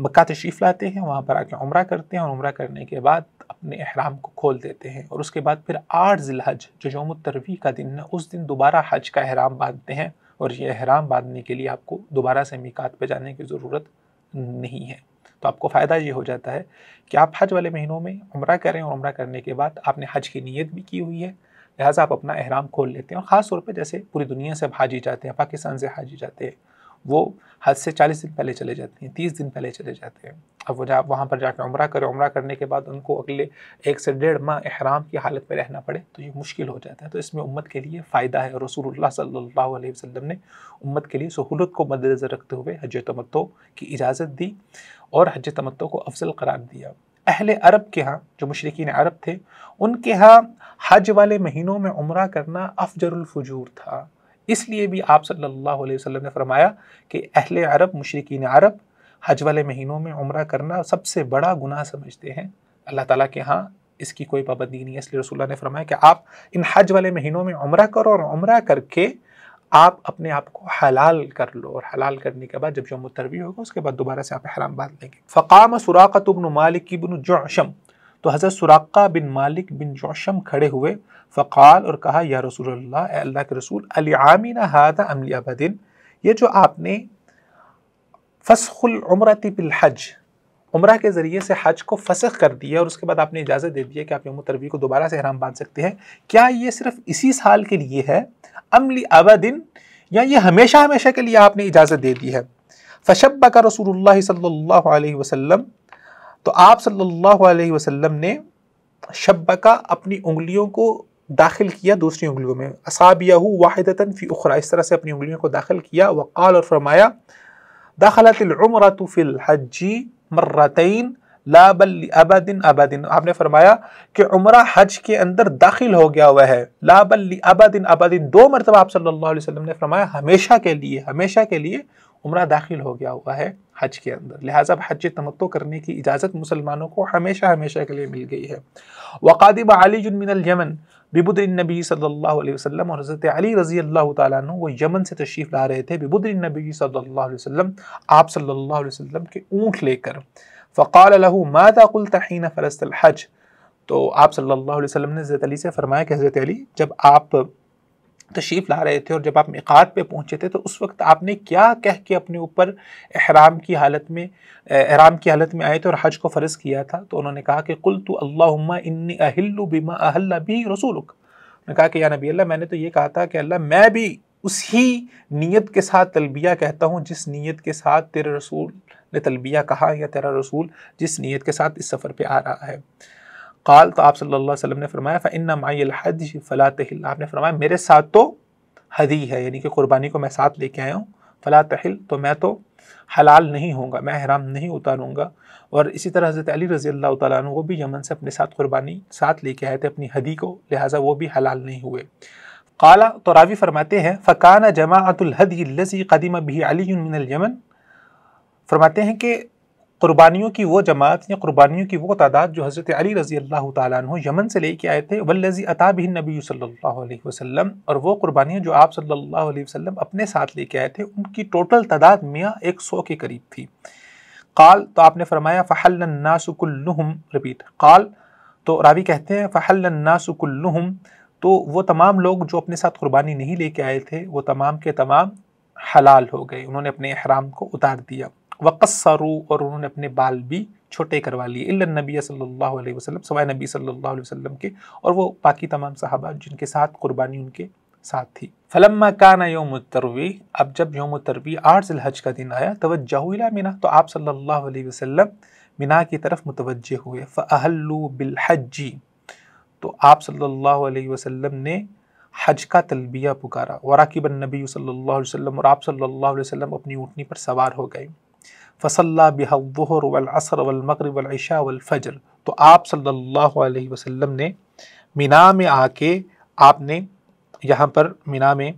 मक्का तशरीफ़ लाते हैं, वहाँ पर आके उम्रा करते हैं और उम्रा करने के बाद अपने अहराम को खोल देते हैं। और उसके बाद फिर आठ ज़िलहज जो यौम तरवी का दिन है उस दिन दोबारा हज का अहराम बांधते हैं। और ये अहराम बांधने के लिए आपको दोबारा से मीकात पे जाने की ज़रूरत नहीं है। तो आपको फ़ायदा ये हो जाता है कि आप हज वाले महीनों में उम्रा करें और उम्रा करने के बाद आपने हज की नीयत भी की हुई है, लिहाजा आप अपना अहराम खोल लेते हैं। और ख़ास तौर पे जैसे पूरी दुनिया से हाजी जाते हैं, पाकिस्तान से हाजी जाते हैं, वो हज से चालीस दिन पहले चले जाते हैं, तीस दिन पहले चले जाते हैं। अब वो जा वहाँ पर जाकर उम्रा करें, उम्रा करने के बाद उनको अगले एक से डेढ़ माह एहराम की हालत में रहना पड़े तो ये मुश्किल हो जाता है। तो इसमें उम्मत के लिए फ़ायदा है। रसूलुल्लाह सल्लल्लाहु अलैहि वसल्लम ने उम्मत के लिए सहूलत को मद्देनज़र रखते हुए हज तमत्तो की इजाज़त दी और हज तमत्तो को अफजल करार दिया। अहले अरब के यहाँ जो मुशरिकीन अरब थे उनके यहाँ हज वाले महीनों में उम्रा करना अफजरुल फुजूर था। इसलिए भी आप सल्लल्लाहु अलैहि वसल्लम ने फरमाया कि अहले अरब मुशरिकीन अरब हज वाले महीनों में उम्रा करना सबसे बड़ा गुनाह समझते हैं, अल्लाह ताला के यहाँ इसकी कोई पाबंदी नहीं है। इसलिए रसूलुल्लाह ने फरमाया कि आप इन हज वाले महीनों में उम्रा करो और उम्रा करके आप अपने आप को हलाल कर लो। और हलाल करने के बाद जब यौम तरवी होगा उसके बाद दोबारा से आप अहराम बांध लेंगे। फ़क़ाम सुराक़ा बिन मालिक बिन जौशम, तो हज़रत सुराक़ा बिन मालिक बिन जौशम खड़े हुए, फ़क़ाल और कहा, या रसूलल्लाह, अल्लाह के रसूल, अल आमिना हादा अमली अबदिन, ये जो आपने फ़स्खुल उम्रति बिल हज, उम्रा के ज़रिए से हज को फ़सख़ कर दिया और उसके बाद आपने इजाज़त दे दी है कि आप यौम तरवी को दोबारा से अहराम बांध सकते हैं, क्या ये सिर्फ़ इसी साल के लिए है अमली अबदिन, या ये हमेशा हमेशा के लिए आपने इजाज़त दे दी है? फ़शब्बका रसूलुल्लाह सल्लल्लाहु अलैहि वसल्लम, तो आप सल्लल्लाहु अलैहि वसल्लम ने शब्बका अपनी उंगलियों को दाखिल किया दूसरी उंगलियों में, असाबियाहु वाहिदतन फ़ी उखरा, इस तरह से अपनी उंगलियों को दाखिल किया। वक़ाल और फरमाया, दखलतिल उम्रतु फ़िल हज्जी मर्रतैन ला बल अबदिन अबदिन, आपने फरमाया कि उम्रा हज के अंदर दाखिल हो गया हुआ है, ला बल अबदिन अबदिन, दो मरतबा आप सल्लल्लाहु अलैहि वसल्लम ने फरमाया हमेशा के लिए, हमेशा के लिए उम्रा दाखिल हो गया हुआ है हज के अंदर, लिहाजा हज तमत्तो करने की इजाज़त मुसलमानों को हमेशा हमेशा के लिए मिल गई है। वक़ादिब अली मिनल यमन बिबुद्र नबी सल्लल्लाहु अलैहि वसल्लम, और हज़रत अली रज़ी अल्लाह तआला अन्हु वो यमन से तशरीफ़ ला रहे थे बिबुद्र नबी सल्लल्लाहु अलैहि वसल्लम, आप सल्लल्लाहु अलैहि वसल्लम के ऊँट लेकर। फ़क़ाल लहू माज़ा क़ुल्त हीन फ़रज़्तल हज, तो आप सल्लल्लाहु अलैहि वसल्लम ने हज़रत अली से फरमाया कि हज़रत अली जब आप तशरीफ़ ला रहे थे और जब आप मिक़ात पे पहुँचे थे तो उस वक्त आपने क्या कह के अपने ऊपर एहराम की हालत में एहराम की हालत में आए थे और हज को फ़र्ज़ किया था? तो उन्होंने कहा कि क़ुल्तु अल्लाहुम्मा इन्नी अहिल्लु बिमा अहल्ला बिही रसूलुक, उन्होंने कहा कि या नबी अल्लाह मैंने तो ये कहा था कि अल्लाह मैं भी उसी नीयत के साथ तलबिया कहता हूँ जिस नीयत के साथ तेरे रसूल ने तलबिया कहा, या तेरा रसूल जिस नीयत के साथ इस सफ़र पर आ रहा है। काल, तो आप सल्लल्लाहु अलैहि वसल्लम ने फरमाया फ़इन्ना माइल हज फ़ला तहिल, आपने फरमाया मेरे साथ तो हदी है, यानी कि क़ुरबानी को मैं साथ लेके आया हूँ, फ़ला तहिल तो मैं तो हलाल नहीं होऊंगा, मैं हराम नहीं उतारूँगा। और इसी तरह हज़रत अली रज़ी अल्लाह तआला अन्हु वो भी यमन से अपने साथ क़ुरबानी साथ लेके आए थे अपनी हदी को, लिहाजा वो भी हलाल नहीं हुए। काला, तो रावी फरमाते हैं फ़काना जमाअतुल हदी लज़ी क़दिम बिही अली मिनल यमन, फरमाते हैं कि क़ुरबानियों की वो जमात या क़ुरबानियों की वो तादाद जो हज़रत अली रज़ी अल्लाह तआला अन्हु यमन से लेके आए थे, वल्लज़ी अता बिही नबी सल्लल्लाहु अलैहि वसल्लम, और वो क़ुरबानियाँ जो आप सल्लल्लाहु अलैहि वसल्लम अपने साथ लेके आए थे उनकी टोटल तादाद मियाँ एक सौ के करीब थी। काल, तो आपने फरमाया फ़हल्लन्नासु कुल्लुहुम, रिपीट काल, तो रावी कहते हैं फ़हल्लन्नासु कुल्लुहुम, तो वो तमाम लोग जो अपने साथ क़ुरबानी नहीं लेके आए थे वो तमाम के तमाम हलाल हो गए, उन्होंने अपने एहराम को उतार दिया। वक़स्सरू, और उन्होंने अपने बाल भी छोटे करवा लिए, इल्ला नबी सल्लल्लाहु अलैहि वसल्लम, सवाए नबी सल्लल्लाहु अलैहि वसल्लम के, और वो बाकी तमाम सहाबा जिनके साथ क़ुरबानी उनके साथ थी। फलम्मा काना यौमुत तरवी, अब जब यौमुत तरवी आठ ज़िल हज का दिन आया, तवज्जहू इला मिना, तो आप सल्लल्लाहु अलैहि वसल्लम मिना की तरफ मुतवज्जे हुए। फ़अहल्लू बिलहज्जी, तो आप सल्लल्लाहु अलैहि वसल्लम ने हज का तलबिया पुकारा। वराकिबन नबी सल्लल्लाहु अलैहि वसल्लम, और आप सल्लल्लाहु अलैहि वसल्लम अपनी ऊँटनी पर सवार हो गए। फ़सल्ला बिहा ज़ुहर वल असर वल मग़रिब वल इशा वल फ़जर, तो आप सल्लल्लाहु अलैहि वसल्लम ने मिना में आके आपने यहाँ पर मिना में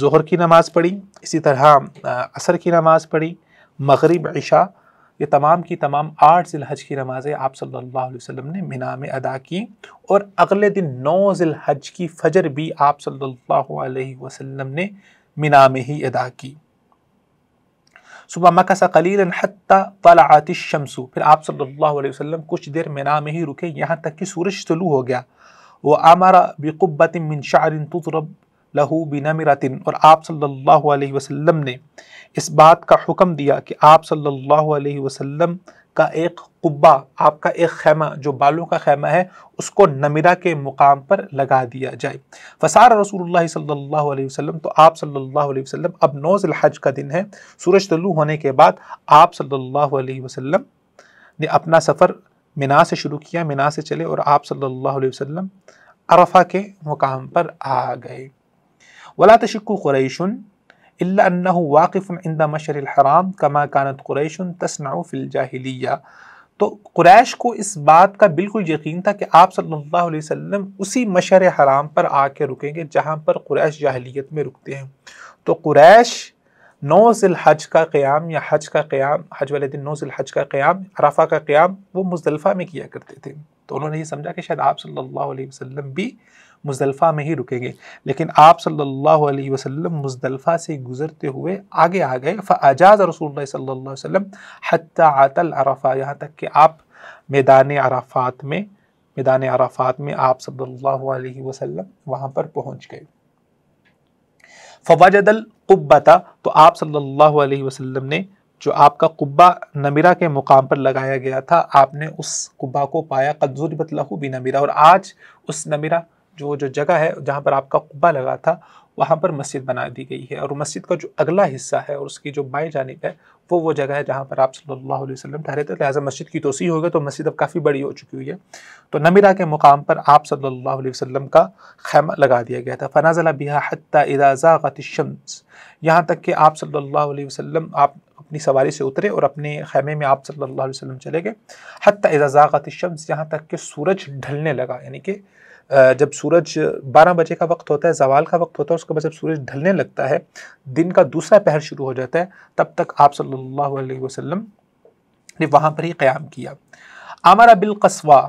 ज़ुहर की नमाज़ पढ़ी, इसी तरह असर की नमाज़ पढ़ी, मग़रिब इशा, ये तमाम की तमाम आठ ज़िल हज की नमाज़ें आप सल्लल्लाहु अलैहि वसल्लम ने मिना में अदा की। और अगले दिन नौ ज़िल हज की फ़जर भी आप सल्लल्लाहु अलैहि वसल्लम ने मिना में ही अदा की। सुबह मकसा कलीलन हत्ता तलअत शम्सु, फिर आप सल्लल्लाहु अलैहि वसल्लम कुछ देर मिना में ही रुके यहाँ तक कि सूरज तुलू हो गया। व अमरा बिक़ुब्बतिन मिन शअरिन तुज़रब लहू बिनमरतिन, और आप सल्लल्लाहु अलैहि वसल्लम ने इस बात का हुक्म दिया कि आप सल्लल्लाहु अलैहि वसल्लम का एक कुब्बा, आपका एक खैमा जो बालों का खैमा है, उसको नमिरा के मुकाम पर लगा दिया जाए। फसार रसूलुल्लाह सल्लल्लाहु अलैहि वसल्लम, तो आप सल्लल्लाहु अलैहि वसल्लम, अब नौ ज़िल हज का दिन है, सूरज तलू होने के बाद आप सल्लल्लाहु अलैहि वसल्लम ने अपना सफ़र मिना से शुरू किया, मिना से चले और आप सल्लल्लाहु अलैहि वसल्लम अरफा के मुकाम पर आ गए। वला तशक्कु कुरैशुन इल्ला अन्नहु वाक़िफ़ुन इंदा मशरिल हराम कमा कानत कुरैशुन तस्नअु फ़िल जाहिलिया, तो कुरैश को इस बात का बिल्कुल यकीन था कि आप सल्लल्लाहु अलैहि वसल्लम उसी मशर हराम पर आके रुकेंगे जहाँ पर कुरैश जाहिलियत में रुकते हैं। तो कुरैश नौ ज़िल हज का क़याम या हज का क़याम, हज वाले दिन नौ ज़िल हज का क़याम, अरफा का क़याम वो मुज़दलिफ़ा में किया करते थे, तो उन्होंने ये समझा कि शायद आप सल्लल्लाहु अलैहि वसल्लम भी मुज़दलिफ़ा में ही रुकेंगे, लेकिन आप सल्लल्लाहु अलैहि वसल्लम मुज़दलिफ़ा से गुज़रते हुए आगे आ गए। फ़अजाज़ रसूलुल्लाह सल्लल्लाहु अलैहि वसल्लम हत्ता आतल अरफा, यहाँ तक कि आप मैदान अराफ़ात में मैदान अराफ़ात में आप सल्लल्लाहु अलैहि वसल्लम वहाँ पर पहुँच गए। फ़वजदल कुब्बता, तो आप सल्लल्लाहु अलैहि वसल्लम ने जो आपका कुब्बा नमिरा के मुकाम पर लगाया गया था आपने उस कुब्बा को पाया। क़दज़ुरिबत लहू बिनमिरा, और आज उस नमिरा जो जो जगह है जहाँ पर आपका कुब्बा लगा था वहाँ पर मस्जिद बना दी गई है, और मस्जिद का जो अगला हिस्सा है और उसकी जो बाएं जानिब है वो वो जगह है जहाँ पर आप सल्लल्लाहु अलैहि वसल्लम ठहरे थे। लिहाजा मस्जिद की तोसी हो गई, तो मस्जिद अब काफ़ी बड़ी हो चुकी हुई है, तो नमिरा के मुकाम पर आप सल्लल्लाहु अलैहि वसल्लम का खैमा लगा दिया गया था। फ़नज़ला बिहा हत्ता इज़ा ज़ाग़त अश-शम्स, यहाँ तक कि आप सल्लल्लाहु अलैहि वसल्लम आप अपनी सवारी से उतरे और अपने खैमे में आप सल्लल्लाहु अलैहि वसल्लम चले गए। हत्ता इज़ा ज़ाग़त अश-शम्स, यहाँ तक कि सूरज ढलने लगा, यानी कि जब सूरज बारह बजे का वक्त होता है, जवाल का वक्त होता है, उसके बाद जब सूरज ढलने लगता है, दिन का दूसरा पहर शुरू हो जाता है, तब तक आप सल्लल्लाहु अलैहि वसल्लम ने वहाँ पर ही क़याम किया। आमरा बिलकस्वा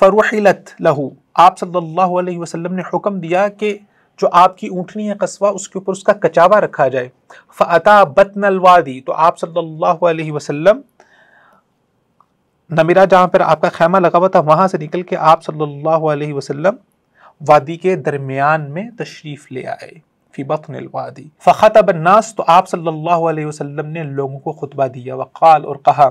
फ़रुहिलत लहू, आप सल्लल्लाहु अलैहि वसल्लम ने हुक्म दिया कि जो आपकी ऊँटनी है कस्वा, उसके ऊपर उसका कचावा रखा जाए। फ़अता बतनल वादी, तो आप सल्लल्लाहु अलैहि वसल्लम नमीरा जहाँ पर आपका खैमा लगा हुआ था वहाँ से निकल के आप सल्लल्लाहु अलैहि वसल्लम वादी के दरमियान में तशरीफ़ ले आए। फ़ी बतनिल वादी फ़ख़तब अन्नास, तो आप सल्लल्लाहु अलैहि वसल्लम ने लोगों को खुतबा दिया। वक़ाल, और कहा,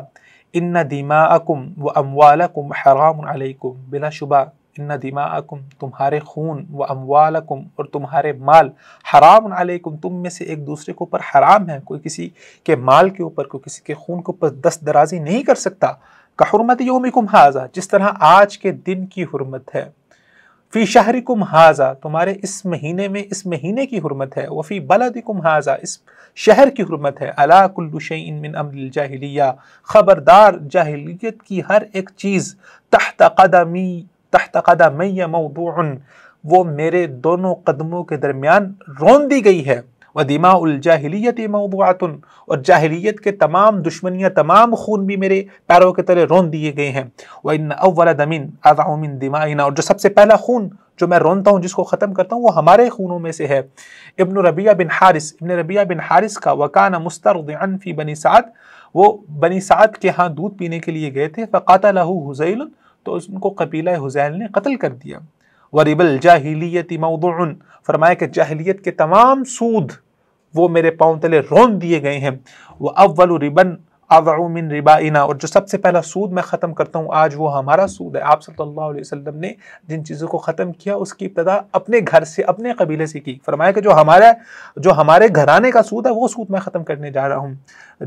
इन्ना दिमाअकुम व अम्वालकुम हरामुन अलैकुम, बिला शुबा इन्ना दिमाअकुम, तुम्हारे खून व अम्वालकुम, और तुम्हारे माल, हराम अलैकुम, तुम में से एक दूसरे के ऊपर हराम है। कोई किसी के माल के ऊपर, कोई किसी के खून के ऊपर दस्त दराजी नहीं कर सकता। का हुर्मत यौमिकुम हाज़ा, जिस तरह आज के दिन की हुर्मत है। फ़ी शहरिकुम हाज़ा, तुम्हारे इस महीने में इस महीने की हुर्मत है। वफ़ी बलदिकुम हाज़ा, इस शहर की हुर्मत है। अला कुल्लु शैइन मिन अम्रिल जाहिलिया, ख़बरदार जाहिलियत की हर एक चीज़। तहत क़दमी तहत क़दमैया मौदूअन, वो मेरे दोनों कदमों के दरमियान रोन दी गई है। व दिमाउल जाहिलियत मौदूअतुन, और जाहिलियत के तमाम दुश्मनियाँ, तमाम खून भी मेरे पैरों के तले रोन दिए गए हैं। व इन अव्वल दमिन अज़अ मिन दिमाइना, और जो सबसे पहला खून जो मैं रोनता हूँ, जिसको ख़त्म करता हूँ, वो हमारे खूनों में से है। इब्न रबिया बिन हारिस, इब्न रबिया बिन हारिस का वकाना मुस्तरदिअन फ़ी बनी साद, वो बनी साद के यहाँ दूध पीने के लिए गए थे। फ़क़तलहू हुज़ैल, तो उनको कबीला हुज़ैल ने कत्ल कर दिया। वरिबल जाहिलियत मौदूअन, फरमाया कि जाहिलियत के तमाम सूद वो मेरे पाँव तले रोन दिए गए हैं। व अव्वल रिबन अज़अ मिन रिबाइना, और जो सबसे पहला सूद मैं ख़त्म करता हूँ आज, वो हमारा सूद है। आप सल्लल्लाहु अलैहि वसल्लम ने जिन चीज़ों को ख़त्म किया, उसकी इब्तदा अपने घर से, अपने कबीले से की। फरमाया कि जो हमारा जो हमारे घराने का सूद है, वो सूद मैं ख़त्म करने जा रहा हूँ।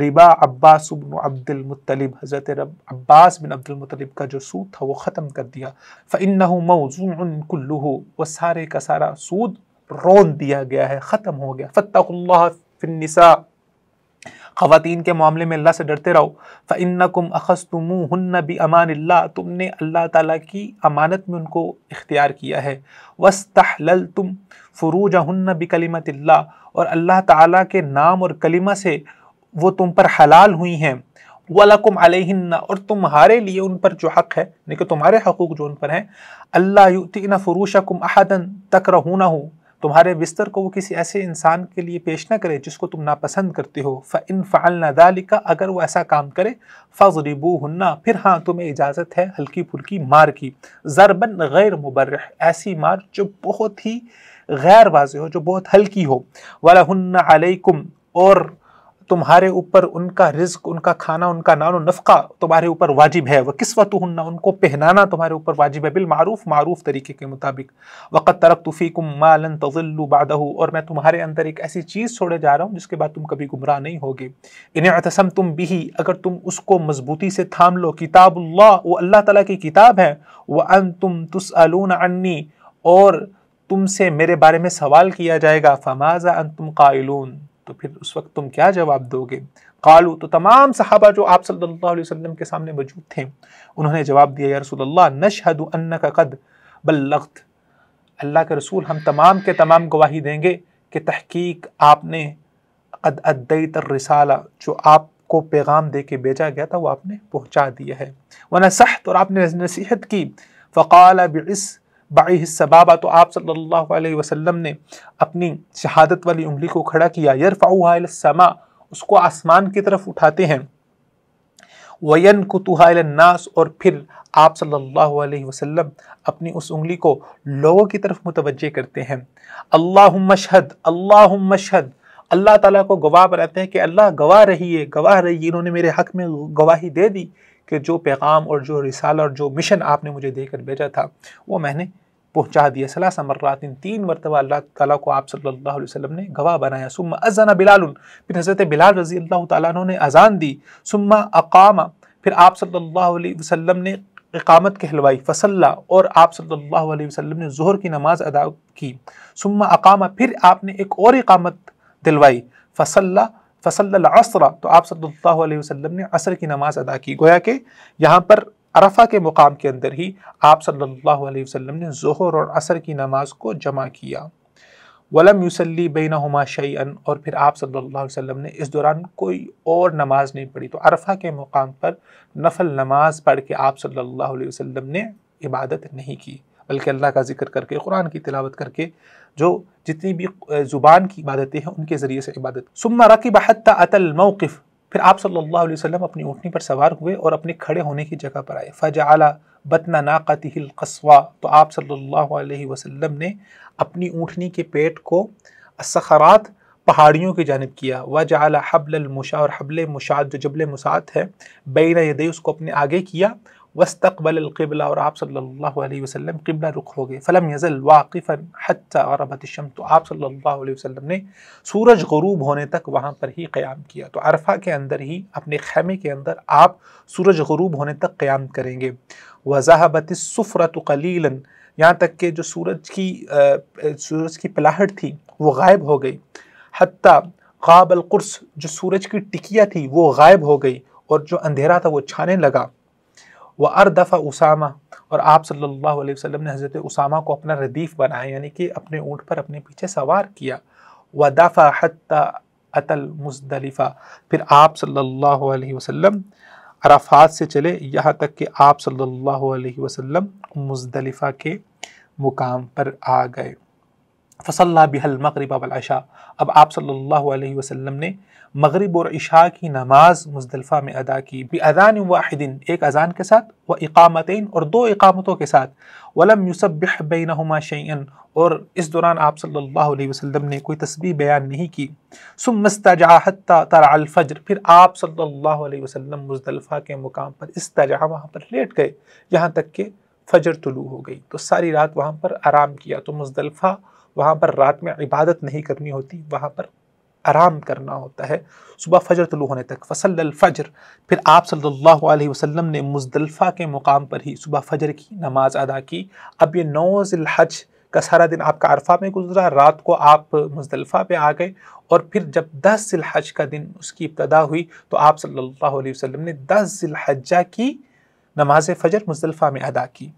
रिबा अब्बास बिन अब्दुल मुत्तलिब, हज़रत रब अब्बास बिन अब्दुल मुत्तलिब का जो सूद था वो ख़त्म कर दिया। फ़इन्नहु मौज़ूउन कुल्लुहु, वह सारे का सारा सूद रोन दिया गया है, ख़त्म हो गया। फ़त्तकुल्लाह फ़िन्निसा, ख़वातीन के मामले में अल्लाह से डरते रहो। फ़इन्नकुम अख़ज़्तुमूहुन्न बिअमानिल्लाह, तुमने अल्लाह ताला की अमानत में उनको इख्तियार किया है। वस्तहलल्तुम फ़ुरूजहुन्न बिकलिमतिल्लाह, और अल्लाह ताला के नाम और कलिमा से वो तुम पर हलाल हुई हैं। वलकुम अलैहिन्ना, और तुम्हारे लिए उन पर जो हक़ है, यानी कि तुम्हारे हकूक़ जो उन पर हैं। अल्ला युतीना फ़ुरूशकुम अहदन तकरहूनहु, तुम्हारे बिस्तर को वो किसी ऐसे इंसान के लिए पेश ना करे जिसको तुम नापसंद करते हो। फ़इन फ़अल्ना ज़ालिका, अगर वो ऐसा काम करे, फ़ज़रिबूहुन्ना, फिर हाँ तुम्हें इजाज़त है हल्की फुल्की मार की। ज़रबन गैर मुबर्रह, ऐसी मार जो बहुत ही गैर वाज़े हो, जो बहुत हल्की हो। वलहुन्ना अलैकुम, और तुम्हारे ऊपर उनका रिज्क, उनका खाना, उनका नानो नफ़का तुम्हारे ऊपर वाजिब है। व किस्वतुहुन्ना, उनको पहनाना तुम्हारे ऊपर वाजिब है, बिल मारूफ, मारूफ तरीके के मुताबिक। वक़द तरक्तु फ़ीकुम मा लन तज़िल्लू बअदहु, और मैं तुम्हारे अंदर एक ऐसी चीज़ छोड़े जा रहा हूँ जिसके बाद तुम कभी गुमराह नहीं होगे। इन इअतसम्तुम बिही, अगर तुम उसको मजबूती से थाम लो। किताबुल्लाह, वो अल्लाह ताला की किताब है। व अंतुम तुसअलून अन्नी, और तुमसे मेरे बारे में सवाल किया जाएगा। फ़माज़ा अंतुम क़ाइलून, तो फिर उस वक्त तुम क्या जवाब दोगे। कालू, तो तमाम सहाबा जो आप सल्लल्लाहु अलैहि वसल्लम के सामने मौजूद थे, उन्होंने जवाब दिया, या रसूलल्लाह नशहदु अन्नका कद बल्लगत, अल्लाह के रसूल हम तमाम के तमाम गवाही देंगे कि तहकीक आपने कद अद्दैतर रिसाला, जो आपको पैगाम दे के भेजा गया था वो आपने पहुँचा दिया है। व नसहत, और आपने नसीहत की। फ़क़ाल बिइस बाइस सबाबा, तो आप सल्लल्लाहु अलैहि वसल्लम ने अपनी शहादत वाली उंगली को खड़ा किया। यरफ़उहा इलस्समा, उसको आसमान की तरफ उठाते हैं। वयनकुतुहा इलन्नास, और फिर आप सल्लल्लाहु अलैहि वसल्लम अपनी उस उंगली को लोगों की तरफ मुतवज्जे करते हैं। अल्लाहुम्मा अशहद, अल्लाहुम्मा अशहद, अल्लाह ताला को गवाह बनाते हैं कि अल्लाह गवाह रही है, गवाह रही है, इन्होंने मेरे हक़ में गवाही दे दी कि जो पैगाम और जो रिसाला और जो मिशन आपने मुझे देकर भेजा था वो मैंने पहुँचा दिया। सलासा मर्रात, इन तीन मरतबा अल्लाह ताला को आप सल्लल्लाहु अलैहि वसल्लम ने गवाह बनाया। सुम्मा अज़्ज़ना बिलाल, फिर हज़रत बिलाल रज़ी अल्लाह ताला अन्हु ने अज़ान दी। सुम्मा अक़ामा, फिर आप सल्लल्लाहु अलैहि वसल्लम ने इक़ामत कहलवाई। फ़सल्ला, और आप सल्लल्लाहु अलैहि वसल्लम ने ज़ुहर की नमाज़ अदा की। सुम्मा अक़ामा, फिर आपने एक और इक़ामत दिलवाई। फ़सल्ला फ़सल्ला अस्र, तो आप सल्लल्लाहु अलैहि वसल्लम ने असर की नमाज़ अदा की। गोया कि यहाँ पर अरफा के मुकाम के अंदर ही आप सल्लल्लाहु अलैहि वसल्लम ने ज़ोहर और असर की नमाज को जमा किया। वलम युसल्ली बैनहुमा शैअन, और फिर आप सल्लल्लाहु अलैहि वसल्लम ने इस दौरान कोई और नमाज नहीं पढ़ी। तो अरफा के मुकाम पर नफल नमाज पढ़ के आप सल्लल्लाहु अलैहि वसल्लम ने इबादत नहीं की, बल्कि अल्लाह का जिक्र करके, कुरान की तिलावत करके, जो जितनी भी ज़ुबान की इबादतें हैं उनके ज़रिए से इबादत। सुम्मा रकिब हत्ता अतल मौक़िफ़, फिर आप सल्लल्लाहु अलैहि वसल्लम अपनी ऊँटनी पर सवार हुए और अपने खड़े होने की जगह पर आए। फ़जअला बतना नाक़तिहिल क़स्वा, तो आप सल्लल्लाहु अलैहि वसल्लम ने अपनी ऊँटनी के पेट को असखरात पहाड़ियों की जानिब किया। वजअला हब्लल मुशाद, और हब्ले मुशाद जो जबल मुसाद है बैन यदई, उसको अपने आगे किया। वस्तक़बल क़िबला, और आप सल्लल्लाहु अलैहि वसल्लम क़िबला रुख हो गए। फ़लम यज़ल वाक़िफ़न हत्ता ग़रबत अश-शम्स, तो आप सल्लल्लाहु अलैहि वसल्लम ने सूरज ग़ुरूब होने तक वहाँ पर ही क़याम किया। तो अरफा के अंदर ही अपने ख़ैमे के अंदर आप सूरज ग़ुरूब होने तक क़याम करेंगे। वज़ाहबतिस्सुफ़रतु क़लीलन, यहाँ तक के जो सूरज की आ, सूरज की पलाहट थी वो गायब हो गई। हत्ता ग़ाबल क़ुर्स, जो सूरज की टिकिया थी वो गायब हो गई और जो अंधेरा था वो छाने लगा। व अर्दफ़ा उसामा, और आप सल्लल्लाहु अलैहि वसल्लम ने हज़रत उसामा को अपना रदीफ़ बनाया, यानी कि अपने ऊँट पर अपने पीछे सवार किया। व दफ़ा हत्ता अतल मुज़दलिफ़ा, फिर आप सल्लल्लाहु अलैहि वसल्लम अराफ़ात से चले यहाँ तक कि आप सल्लल्लाहु अलैहि वसल्लम मुज़दलिफ़ा के मुकाम पर आ गए। फ़सल्ला बिहल मग़रिब वल इशा, अब आप सल्लल्लाहु अलैहि वसल्लम ने मग़रिब और इशा की नमाज मुज़दलिफ़ा में अदा की। बि अज़ान वाहिदिन, एक अज़ान के साथ, व इक़ामतैन, और दो इक़ामतों के साथ। वलम युसब्बिह बैनहुमा शैअन, और इस दौरान आप सल्लल्लाहु अलैहि वसल्लम ने कोई तस्बीह बयान नहीं की। सुम्मा इस्तजअा हत्ता तलअल फ़ज्र, फिर आप सल्लल्लाहु अलैहि वसल्लम मुज़दलिफ़ा के मुकाम पर इस्तजअा, वहाँ पर लेट गए यहाँ तक के फ़जर तुलू हो गई। तो सारी रात वहाँ पर आराम किया। तो मुज़दलिफ़ा वहाँ पर रात में इबादत नहीं करनी होती, वहाँ पर आराम करना होता है सुबह फ़जर तुलू होने तक। फ़सल्लल फ़ज्र, फिर आप सल्लल्लाहु अलैहि वसल्लम ने मुज़दलिफ़ा के मुकाम पर ही सुबह फ़जर की नमाज अदा की। अब ये नौ ज़िलहज का सारा दिन आपका अरफा में गुजरा, रात को आप मुज़दलिफ़ा पे आ गए, और फिर जब दस ज़िलहज का दिन उसकी इब्तदा हुई तो आप सल्लल्लाहु अलैहि वसल्लम ने दस ज़िलहज्जा की नमाज फ़जर मुज़दलिफ़ा में अदा की।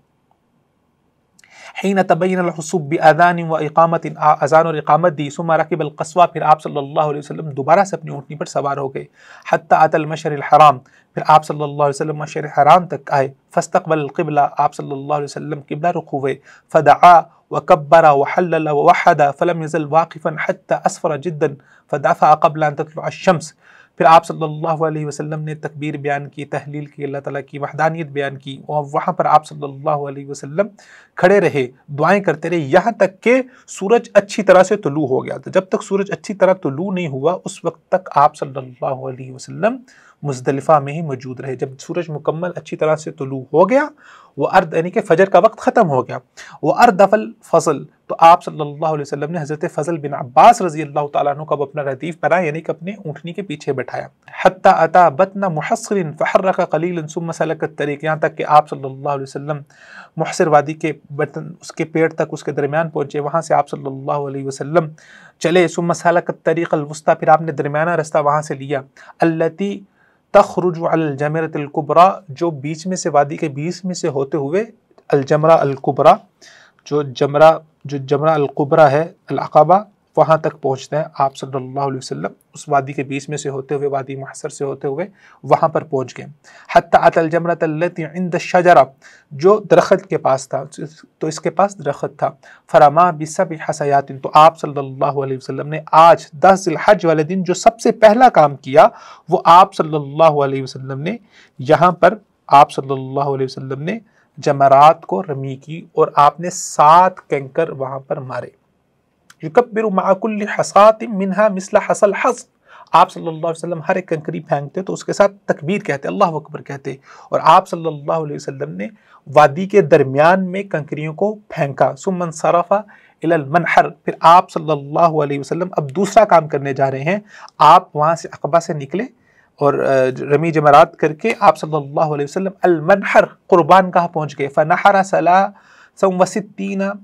हिन तबय्यन अलहुसुब बिअज़ान व इक़ामत, अज़ान और इक़ामत दी। सुम्मा रकिबल क़स्वा, फिर आप सल्लल्लाहु अलैहि वसल्लम दोबारा से अपनी ऊँटनी पर सवार हो गए। हत्ता अतल मशरिल हराम, फिर आप सल्लल्लाहु अलैहि वसल्लम मशरिल हराम तक आए। फ़स्तक़बल क़िबला, आप सल्लल्लाहु अलैहि वसल्लम क़िबला रुख हुए। फ़दआ व कब्बरा व हल्लल व वहदा। फ़लम यज़ल वाक़िफ़न हत्ता अस्फ़र जिद्दन फ़दफ़अ क़ब्ल अन ततलुअ अश-शम्स, फिर आप सल्लल्लाहु अलैहि वसल्लम ने तकबीर बयान की, तहलील की, अल्लाह ताला की वहदानियत बयान की, और वहाँ पर आप सल्लल्लाहु अलैहि वसल्लम खड़े रहे, दुआएं करते रहे यहाँ तक के सूरज अच्छी तरह से तुलू हो गया। तो जब तक सूरज अच्छी तरह तुलू नहीं हुआ उस वक्त तक आप सल्लल्लाहु अलैहि वसल्लम मुज़दलिफ़ा में ही मौजूद रहे। जब सूरज मुकम्मल अच्छी तरह से तुलू हो गया, वो अर्द यानी कि फ़जर का वक्त ख़त्म हो गया। वह अर्दफ़ल फ़सल, तो आप सल्लल्लाहु अलैहि वसल्लम ने हज़रत फ़ज़ल बिन अब्बास रज़ी अल्लाह तआला अन्हु को अपना रदीफ़ बनाया, यानी कि अपने ऊँटनी के पीछे बैठाया। हत्ता अता बतना मुहस्सिरिन फ़हर्रका क़लीलन सुम्मा सलका तरीक़, यहाँ तक कि आप सल्लल्लाहु अलैहि वसल्लम मुहस्सिर वादी के बतन उसके पेट तक उसके दरमियान पहुँचे। वहाँ से आप सल्लल्लाहु अलैहि वसल्लम चले। सुम्मा सलका तरीक़ल वुस्ता, फिर आपने दरमियाना रास्ता वहाँ से लिया। अल्लती तखरुजु अल जमरतल कुबरा, जो बीच में से वादी के बीच में से होते हुए अल जमरा अल कुबरा, जो जमरा जो जमरा अल कुबरा है अल अक़बा, वहाँ तक पहुँचते हैं आप सल्लल्लाहु अलैहि वसल्लम। उस वादी के बीच में से होते हुए, वादी महसर से होते हुए वहाँ पर पहुँच गए। हत्ता अतल जमरत अल्लती इंद शजरा, जो दरख्त के पास था, तो इसके पास दरख्त था। फरमा बिसबि हसयातिन, तो आप सल्लल्लाहु अलैहि वसल्लम ने आज दस ज़िलहज वाले दिन जो सबसे पहला काम किया वो आप सल्लल्लाहु अलैहि वसल्लम ने यहाँ पर आप सल्लल्लाहु अलैहि वसल्लम ने जमरात को रमी की और आपने सात कैंकर वहाँ पर मारे। युकब्बिरु मअ कुल्लि हसातिम मिन्हा मिस्ल हसल हस्ब, आप सल्लल्लाहु अलैहि वसल्लम हर एक कंकरी फेंकते तो उसके साथ तकबीर कहते, अल्लाह अकबर कहते, और आप सल्लल्लाहु अलैहि वसल्लम ने वादी के दरमियान में कंकरियों को फेंका। सुम्मन सरफ़ा इलल मनहर, फिर आप सल्लल्लाहु अलैहि वसल्लम अब दूसरा काम करने जा रहे हैं। आप वहाँ से अक़बा से निकले और रमी जमरात करके आप सल्लल्लाहु अलैहि वसल्लम अल मनहर क़ुरबान कहाँ पहुँच गए। फ़नहर सला सम वसित्तीना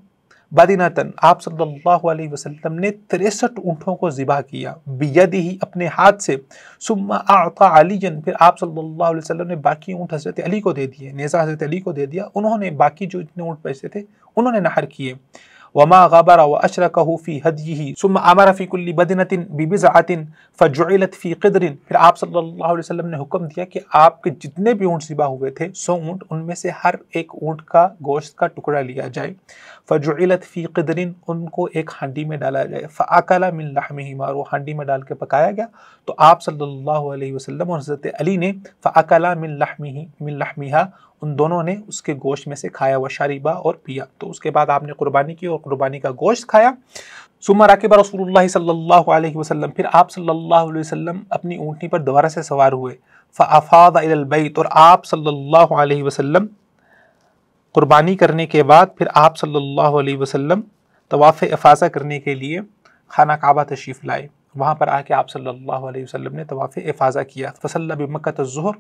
बादिनातन आप सल्लल्लाहु अलैहि वसल्लम ने तिरसठ ऊँटों को ज़िबा किया बियदी ही अपने हाथ से। सुम्मा आता अलीजन फिर आप सल्लल्लाहु अलैहि वसल्लम ने बाकी ऊँट हज़रत अली को दे दिए, नेज़ा हज़रत अली को दे दिया, उन्होंने बाकी जो इतने ऊँट बचे थे उन्होंने नहर किए। वमा गबरा व अशरकहु फी हदयिही सुम्मा अमरा फी कुल्ली बदनतिन बिबिज़अतिन फजुइलत फी क़िद्रिन फिर आप सल्लल्लाहु अलैहि वसल्लम ने हुक्म दिया कि आपके जितने भी ऊँट ज़िबा हुए थे सौ ऊँट, उनमें से हर एक ऊँट का गोश्त का टुकड़ा लिया जाए, फजुइलत फी क़िद्रिन उनको एक हांडी में डाला जाए, फ़अकला मिन लहमिहिमा वो हांडी में डाल के पकाया गया। तो आप सल्लल्लाहु अलैहि वसल्लम और हज़रत अली ने फ़अकला मिन लहमिही मिन लहमिहा उन दोनों ने उसके गोश्त में से खाया, व शरीबा और पिया। तो उसके बाद आपने कुर्बानी की और कुर्बानी का गोश्त खाया। सुम्मा राकिब रसूलुल्लाह सल्लल्लाहु अलैहि वसल्लम फिर आप सल्लल्लाहु अलैहि वसल्लम अपनी ऊँटनी पर दोबारा से सवार हुए। फ़अफ़ाद इलल बैत और आप सल्लल्लाहु अलैहि वसल्लम कुर्बानी करने के बाद फिर आप सल्लल्लाहु अलैहि वसल्लम तवाफ़ इफ़ाज़ा करने के लिए खाना काबा तशरीफ़ लाए। वहाँ पर आके आप सल्लल्लाहु अलैहि वसल्लम ने तवाफ़ इफ़ाज़ा किया। फसल्ला बिमक्कत ज़ुहर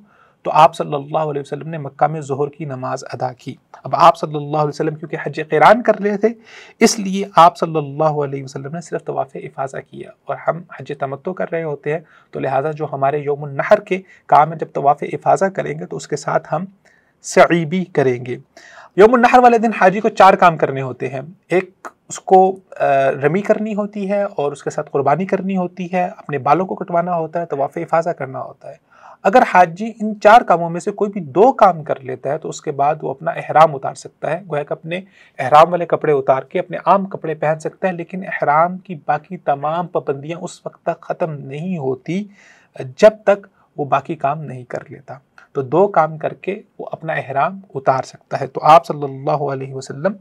तो आप सल्लल्लाहु अलैहि वसल्लम ने मक्का में ज़ुहर की नमाज़ अदा की। अब आप सल्लल्लाहु अलैहि वसल्लम क्योंकि हज क़िरान कर रहे थे इसलिए आप सल्लल्लाहु अलैहि वसल्लम ने सिर्फ तवाफ़ इफ़ाज़ा किया, और हम हज तमत्तो कर रहे होते हैं तो लिहाजा जो हमारे यौमुन नहर के काम है जब तवाफ़ इफ़ाज़ा करेंगे तो उसके साथ हम सई भी करेंगे। यौमुन नहर वाले दिन हाजी को चार काम करने होते हैं, एक उसको रमी करनी होती है और उसके साथ कुर्बानी करनी होती है, अपने बालों को कटवाना होता है, तवाफ़ इफ़ाज़ा करना होता है। अगर हाजी इन चार कामों में से कोई भी दो काम कर लेता है तो उसके बाद वो अपना एहराम उतार सकता है, गोया कि अपने एहराम वाले कपड़े उतार के अपने आम कपड़े पहन सकता है, लेकिन एहराम की बाकी तमाम पाबंदियाँ उस वक्त तक ख़त्म नहीं होती जब तक वो बाकी काम नहीं कर लेता। तो दो काम करके वो अपना एहराम उतार सकता है। तो आप सल्लल्लाहु अलैहि वसल्लम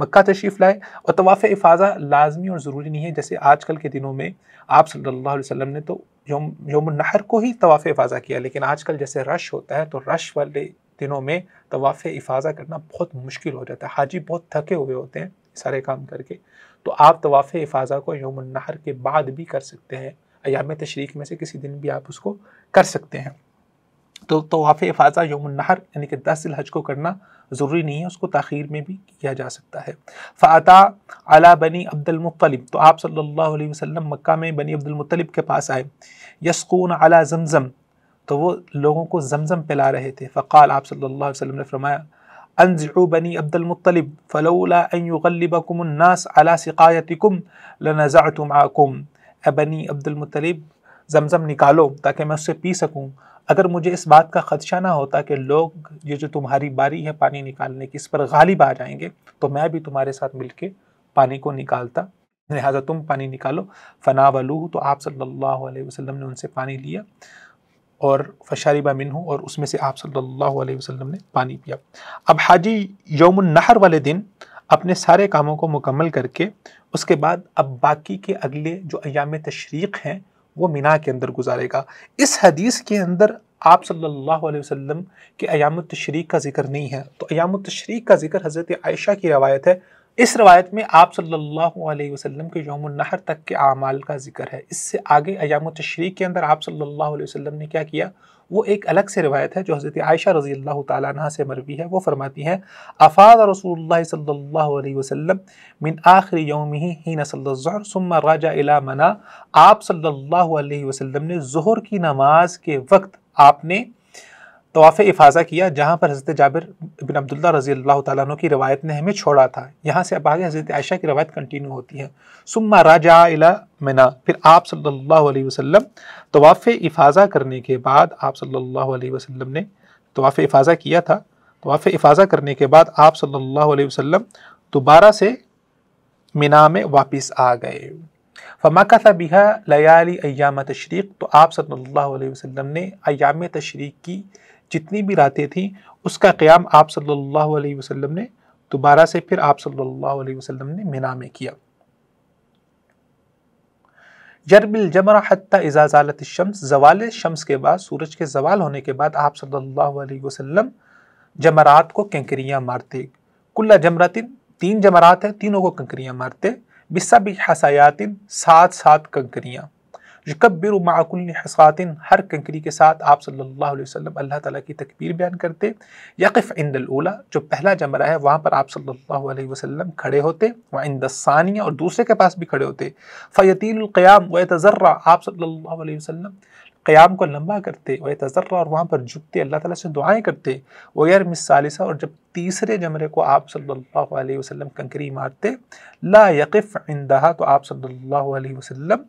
मक्का तशरीफ़ लाए, और तवाफ़ इफ़ाज़ा लाजमी और ज़रूरी नहीं है, जैसे आजकल के दिनों में आप सल्लल्लाहु अलैहि वसल्लम ने तो यौम यौमुन नहर को ही तवाफ़ इफ़ाज़ा किया, लेकिन आजकल जैसे रश होता है तो रश वाले दिनों में तवाफ़ इफ़ाज़ा करना बहुत मुश्किल हो जाता है, हाजी बहुत थके हुए होते हैं सारे काम करके। तो आप तवाफ़ इफ़ाज़ा को यौमुन नहर के बाद भी कर सकते हैं, अयाम तशरीक में से किसी दिन भी आप उसको कर सकते हैं। तो तवाफ़ इफ़ाज़ा यौमुन नहर यानी कि दस जिल हज को करना ज़रूरी नहीं है, उसको ताख़ीर में भी किया जा सकता है। फ़ाता अला बनी अब्दुल मुत्तलिब तो आप सल्लल्लाहु अलैहि वसल्लम मक्का में बनी अब्दुल मुत्तलिब के पास आए। यसकून अला जमज़म तो वो लोगों को जमज़म पिला रहे थे। फ़क़ाल आप सल्लल्लाहु अलैहि वसल्लम ने फरमाया अनज़उ बनी अब्दुल मुत्तलिब फ़लौला अन युग़ल्लिबकुम अन्नास अला सिक़ायतिकुम लनज़अतु मअकुम ए बनी अब्दुल मुत्तलिब जमज़म निकालो ताकि मैं उससे पी सकूँ, अगर मुझे इस बात का ख़दशा ना होता कि लोग ये जो तुम्हारी बारी है पानी निकालने की इस पर गालिब आ जाएंगे तो मैं भी तुम्हारे साथ मिलके पानी को निकालता, लिहाजा तुम पानी निकालो। फ़ना वलूह तो आप सल्लल्लाहु अलैहि वसल्लम ने उनसे पानी लिया और फशारिबा मिन्हु और उसमें से आप सल्लल्लाहु अलैहि वसल्लम ने पानी पिया। अब हाजी यौमुन नहर वाले दिन अपने सारे कामों को मुकम्मल करके उसके बाद अब बाकी के अगले जो अयाम तशरीक़ हैं वो मिना के अंदर गुजारेगा। इस हदीस के अंदर आप सल्लल्लाहु अलैहि वसल्लम के अयाम तशरीक का जिक्र नहीं है, तो अयाम तशरीक का जिक्र हज़रत आयशा की रवायत है। इस रवायत में आप सल्लल्लाहु अलैहि वसल्लम के यौमुन नहर तक के आमाल का जिक्र है। इससे आगे अयाम तशरीक के अंदर आप सल्लल्लाहु अलैहि वसल्लम ने क्या किया वो एक अलग से रवायत है जो हज़रत आयशा रज़ी अल्लाह तआला अन्हा से मरवी है। वो फरमाती हैं अफ़ाद रसूलुल्लाह सल्लल्लाहु अलैहि वसल्लम मिन आखिरी यौमिही हीन सल्ला ज़ुहर सुम्मा राजा इला मना आप सल्लल्लाहु अलैहि वसल्लम ने ज़ुहर की नमाज के वक्त आपने तवाफ़ इफ़ाज़ा किया, जहाँ पर हज़रत जाबिर बिन अब्दुल्ला रज़ी अल्लाह तआला अन्हु की रवायत ने हमें छोड़ा था। यहाँ से अब आगे हज़रत आयशा की रवायत कंटिन्यू होती है। सुम्मा राजा इला मिना फिर आप सल्लल्लाहु अलैहि वसल्लम तवाफ़ इफ़ाज़ा करने के बाद आप सल्लल्लाहु अलैहि वसल्लम ने तवाफ़ इफ़ाज़ा किया था। तवाफ़ इफ़ाज़ा करने के बाद आप सल्लल्लाहु अलैहि वसल्लम दोबारा से मिना में वापस आ गए। फ़माकसा बिहा लयाली अय्याम तशरीक़ तो आप सल्लल्लाहु अलैहि वसल्लम ने अय्याम तशरीक़ की जितनी भी रातें थीं उसका क़याम आप सल्लल्लाहु अलैहि वसल्लम ने दोबारा से फिर आप सल्लल्लाहु अलैहि वसल्लम ने मिना में किया। जरबिल जमरा हत्ता इज़ा ज़ालत शम्स ज़वाल शम्स के बाद सूरज के ज़वाल होने के बाद आप सल्लल्लाहु अलैहि वसल्लम जमरात को कंकरियाँ मारते। कुल्ला जमरातिन तीन जमरात हैं, तीनों को कंकरियाँ मारते। बिस्सा बिहासायातिन सात सात कंकरियाँ। युकब्बिरु मअ कुल्लि हसातिन, हर कंकरी के साथ आप सल्लल्लाहु अलैहि वसल्लम अल्लाह ताला की तकबीर बयान करते। यक़िफ़ इंदल ऊला, जो पहला जमरा है वहाँ पर आप सल्लल्लाहु अलैहि वसल्लम खड़े होते। व इंदस सानिया, और दूसरे के पास भी खड़े होते। फ़यतीलुल क़ियाम व यतज़र्रा, आप सल्लल्लाहु अलैहि वसल्लम क़याम को लंबा करते। व यतज़र्रा, और वहाँ पर झुकते, अल्लाह ताला से दुआएँ करते। व यरमिस सालिसा, और जब तीसरे जमरे को आप सल्लल्लाहु अलैहि वसल्लम कंकरी मारते। ला यक़िफ़ इंदहा, तो आप सल्लल्लाहु अलैहि वसल्लम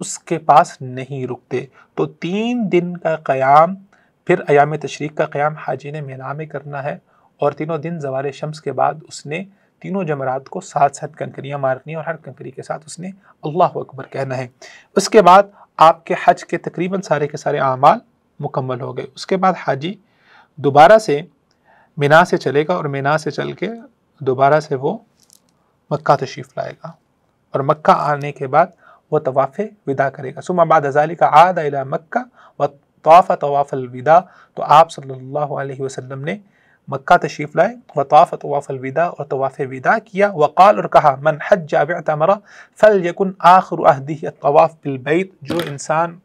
उसके पास नहीं रुकते। तो तीन दिन का क़याम, फिर अयाम तशरीक का क़याम हाजी ने मिना में करना है, और तीनों दिन ज़वाल शम्स के बाद उसने तीनों जमरात को साथ साथ कंकरियाँ मारनी, और हर कंकरी के साथ उसने अल्लाह अकबर कहना है। उसके बाद आपके हज के तकरीबन सारे के सारे आमाल मुकम्मल हो गए। उसके बाद हाजी दोबारा से मिना से चलेगा, और मिना से चल के दोबारा से वो मक्का तशरीफ़ लाएगा, और मक्का आने के बाद वह तवाफ़ विदा करेगा। सुम्मा बाद ज़ालिका आदा इला मक्का व तवाफ़ तवाफ़ अलविदा, तो आप सल्लल्लाहु अलैहि वसल्लम ने मक्का तशरीफ़ लाए, व तवाफ़ तवाफ़ अलविदा, और तवाफ़ विदा किया। वक़ाल, और कहा, मन हज्जा बिअतमरा फलयकुन आखिर अहदिही तवाफ़ बिलबैत, जो इंसान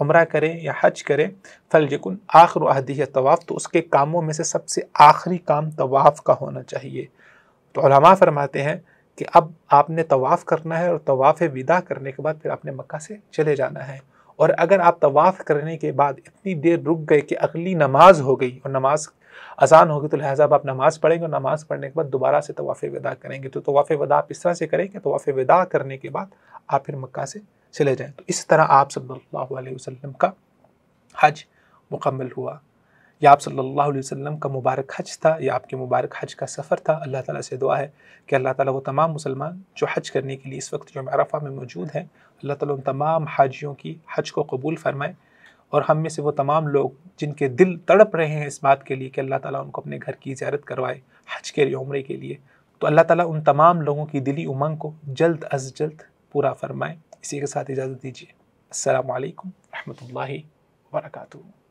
उमरा करे या हज करे, फलयकुन आखिर अहदिही तवाफ़, तो उसके कामों में से सबसे आखिरी काम तवाफ़ का होना चाहिए। तो उलमा फरमाते हैं कि अब आपने तवाफ़ करना है, और तवाफ़ विदा करने के बाद फिर आपने मक्का से चले जाना है। और अगर आप तवाफ़ करने के बाद इतनी देर रुक गए कि अगली नमाज हो गई और नमाज अजान होगी, तो लिहाजा आप नमाज़ पढ़ेंगे, और नमाज़ पढ़ने के बाद दोबारा से तवाफ़ विदा करेंगे। तो तवाफ़ विदा आप इस तरह से करें कि तवाफ़ विदा करने के बाद आप फिर मक्का से चले जाएँ। तो इस तरह आप सल्लल्लाहु अलैहि वसल्लम का हज मुकम्मल हुआ। या आप सल्लल्लाहु अलैहि वसल्लम का मुबारक हज था, या आपके मुबारक हज का सफ़र था। अल्लाह ताला से दुआ है कि अल्लाह ताला वो तमाम मुसलमान जो हज करने के लिए इस वक्त जो अरफा में मौजूद हैं, अल्लाह ताला उन तमाम हाजियों की हज को कबूल फरमाए। और हम में से वो तमाम लोग जिनके दिल तड़प रहे हैं इस बात के लिए कि अल्लाह ताला उनको अपने घर की ज़ियारत करवाए हज के लिए, उम्रे के लिए, तो अल्लाह ताला उन तमाम लोगों की दिली उमंग को जल्द अज जल्द पूरा फरमाए। इसी के साथ इजाज़त दीजिए। अस्सलामु अलैकुम रहमतुल्लाहि व बरकातुहू।